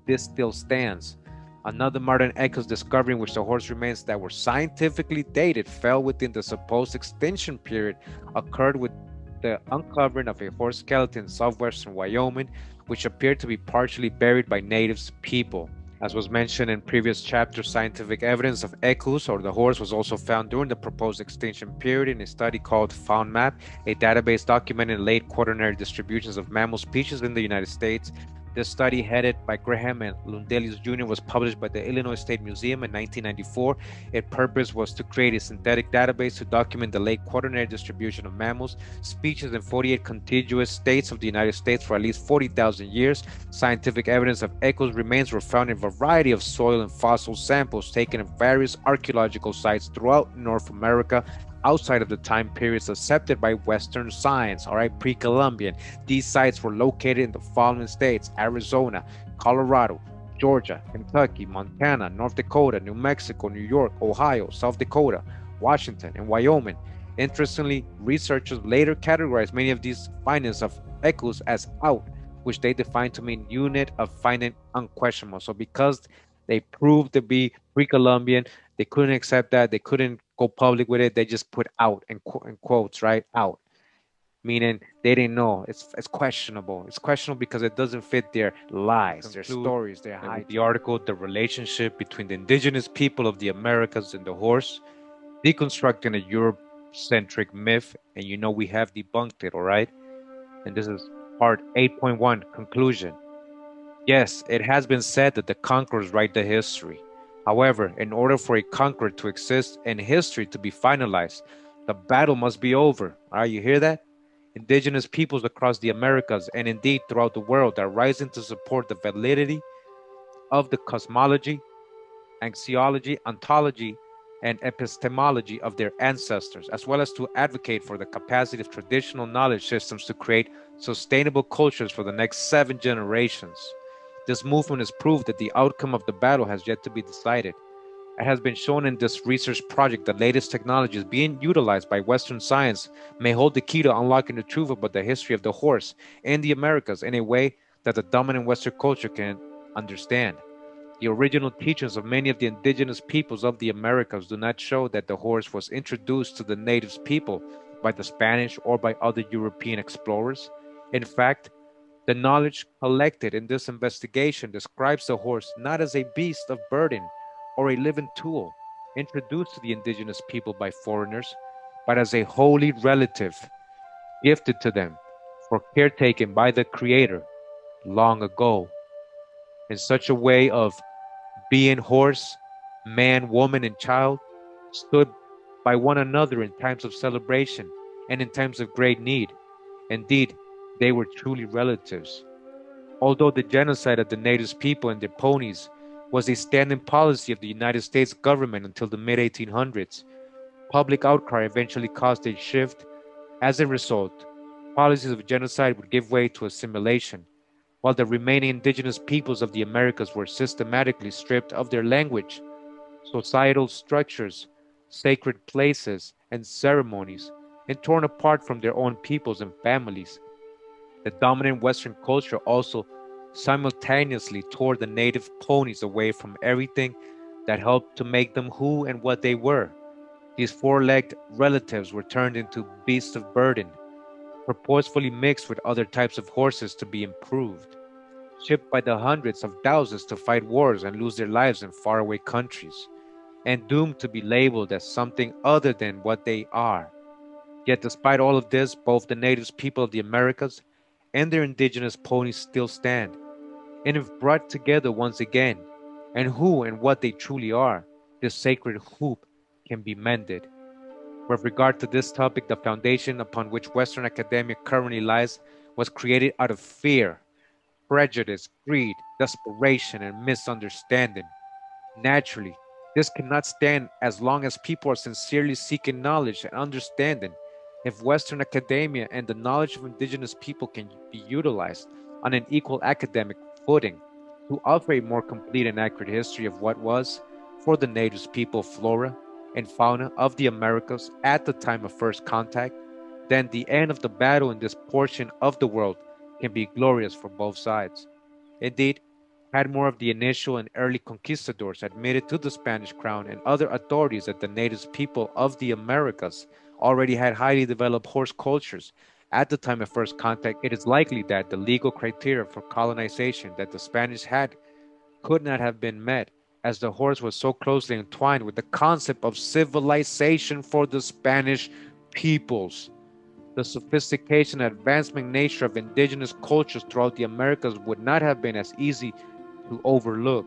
this still stands? Another modern Equus discovery in which the horse remains that were scientifically dated fell within the supposed extinction period occurred with the uncovering of a horse skeleton in southwestern Wyoming, which appeared to be partially buried by natives people. As was mentioned in previous chapters, scientific evidence of Equus, or the horse, was also found during the proposed extinction period in a study called FaunMap, a database documenting late quaternary distributions of mammal species in the United States. This study, headed by Graham and Lundelius Jr., was published by the Illinois State Museum in 1994. Its purpose was to create a synthetic database to document the late quaternary distribution of mammals species in 48 contiguous states of the United States for at least 40,000 years. Scientific evidence of Equus remains were found in a variety of soil and fossil samples taken at various archaeological sites throughout North America, outside of the time periods accepted by Western science, all right, pre-Columbian. These sites were located in the following states: Arizona, Colorado, Georgia, Kentucky, Montana, North Dakota, New Mexico, New York, Ohio, South Dakota, Washington, and Wyoming. Interestingly, researchers later categorized many of these findings of Equus as out, which they defined to mean unit of finding unquestionable. So because they proved to be pre-Columbian, they couldn't accept that, they couldn't go public with it, they just put out in quotes, right? Out, meaning they didn't know. It's questionable. It's questionable because it doesn't fit their lies, their stories, their hide. The article, the relationship between the indigenous people of the Americas and the horse, deconstructing a Eurocentric myth, and you know we have debunked it, all right? And this is part 8.1, conclusion. Yes, it has been said that the conquerors write the history. However, in order for a conqueror to exist and history to be finalized, the battle must be over. All right, you hear that? Indigenous peoples across the Americas and indeed throughout the world are rising to support the validity of the cosmology, axiology, ontology, and epistemology of their ancestors, as well as to advocate for the capacity of traditional knowledge systems to create sustainable cultures for the next 7 generations. This movement is proof that the outcome of the battle has yet to be decided. As has been shown in this research project, the latest technologies being utilized by Western science may hold the key to unlocking the truth about the history of the horse in the Americas in a way that the dominant Western culture can understand. The original teachings of many of the indigenous peoples of the Americas do not show that the horse was introduced to the native people by the Spanish or by other European explorers. In fact, the knowledge collected in this investigation describes the horse not as a beast of burden or a living tool introduced to the indigenous people by foreigners, but as a holy relative gifted to them for caretaking by the Creator long ago, in such a way of being horse, man, woman, and child stood by one another in times of celebration and in times of great need. Indeed, they were truly relatives. Although the genocide of the native people and their ponies was a standing policy of the United States government until the mid-1800s, public outcry eventually caused a shift. As a result, policies of genocide would give way to assimilation, while the remaining indigenous peoples of the Americas were systematically stripped of their language, societal structures, sacred places, and ceremonies, and torn apart from their own peoples and families. The dominant Western culture also simultaneously tore the native ponies away from everything that helped to make them who and what they were. These four-legged relatives were turned into beasts of burden, purposefully mixed with other types of horses to be improved, shipped by the hundreds of thousands to fight wars and lose their lives in faraway countries, and doomed to be labeled as something other than what they are. Yet despite all of this, both the native people of the Americas and their indigenous ponies still stand, and if brought together once again, and who and what they truly are, this sacred hoop can be mended. With regard to this topic, the foundation upon which Western academia currently lies was created out of fear, prejudice, greed, desperation, and misunderstanding. Naturally, this cannot stand as long as people are sincerely seeking knowledge and understanding. If Western academia and the knowledge of indigenous people can be utilized on an equal academic footing to offer a more complete and accurate history of what was, for the native people, flora and fauna of the Americas at the time of first contact, then the end of the battle in this portion of the world can be glorious for both sides. Indeed, had more of the initial and early conquistadors admitted to the Spanish crown and other authorities that the native people of the Americas already had highly developed horse cultures at the time of first contact, it is likely that the legal criteria for colonization that the Spanish had could not have been met, as the horse was so closely entwined with the concept of civilization for the Spanish peoples. The sophistication and advancement nature of indigenous cultures throughout the Americas would not have been as easy to overlook.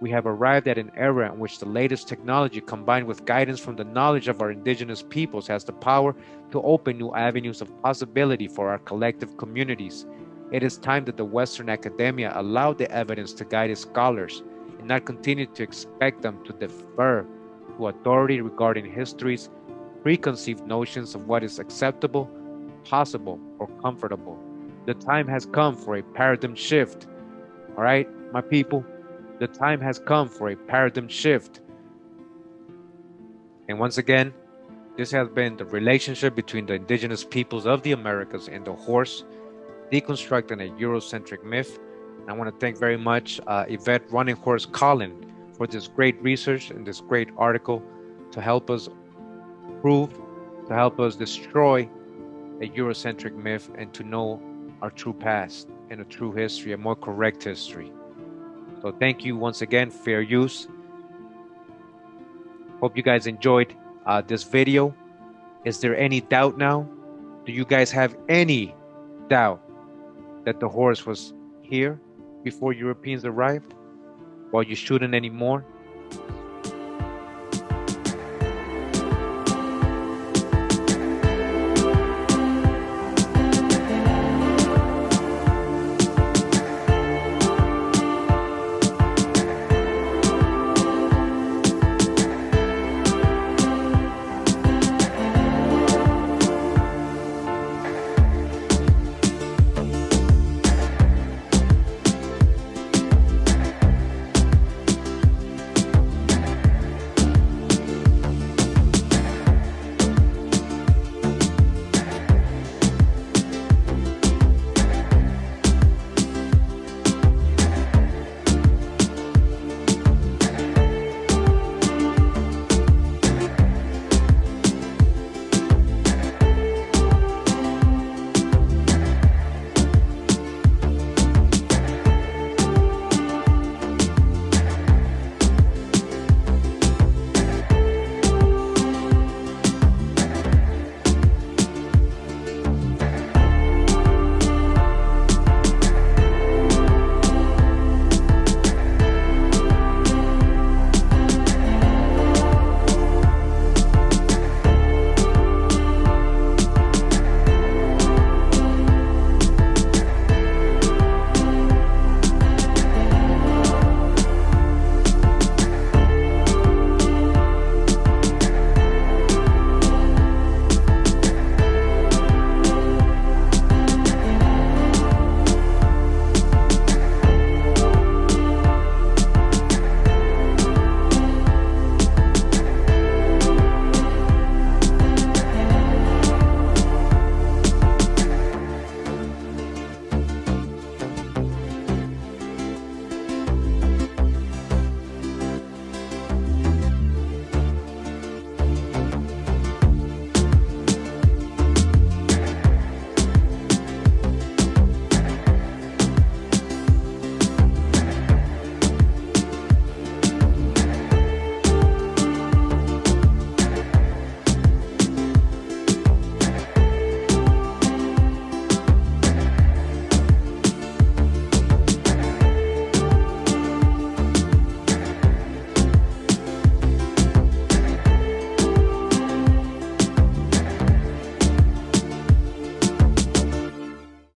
We have arrived at an era in which the latest technology, combined with guidance from the knowledge of our indigenous peoples, has the power to open new avenues of possibility for our collective communities. It is time that the Western academia allow the evidence to guide its scholars and not continue to expect them to defer to authority regarding history's preconceived notions of what is acceptable, possible, or comfortable. The time has come for a paradigm shift. All right, my people? The time has come for a paradigm shift. And once again, this has been the relationship between the indigenous peoples of the Americas and the horse, deconstructing a Eurocentric myth. And I want to thank very much Yvette Running Horse Colin for this great research and this great article to help us prove, to help us destroy a Eurocentric myth and to know our true past and a true history, a more correct history. So thank you once again, fair use. Hope you guys enjoyed this video. Is there any doubt now? Do you guys have any doubt that the horse was here before Europeans arrived? Well, you shouldn't anymore.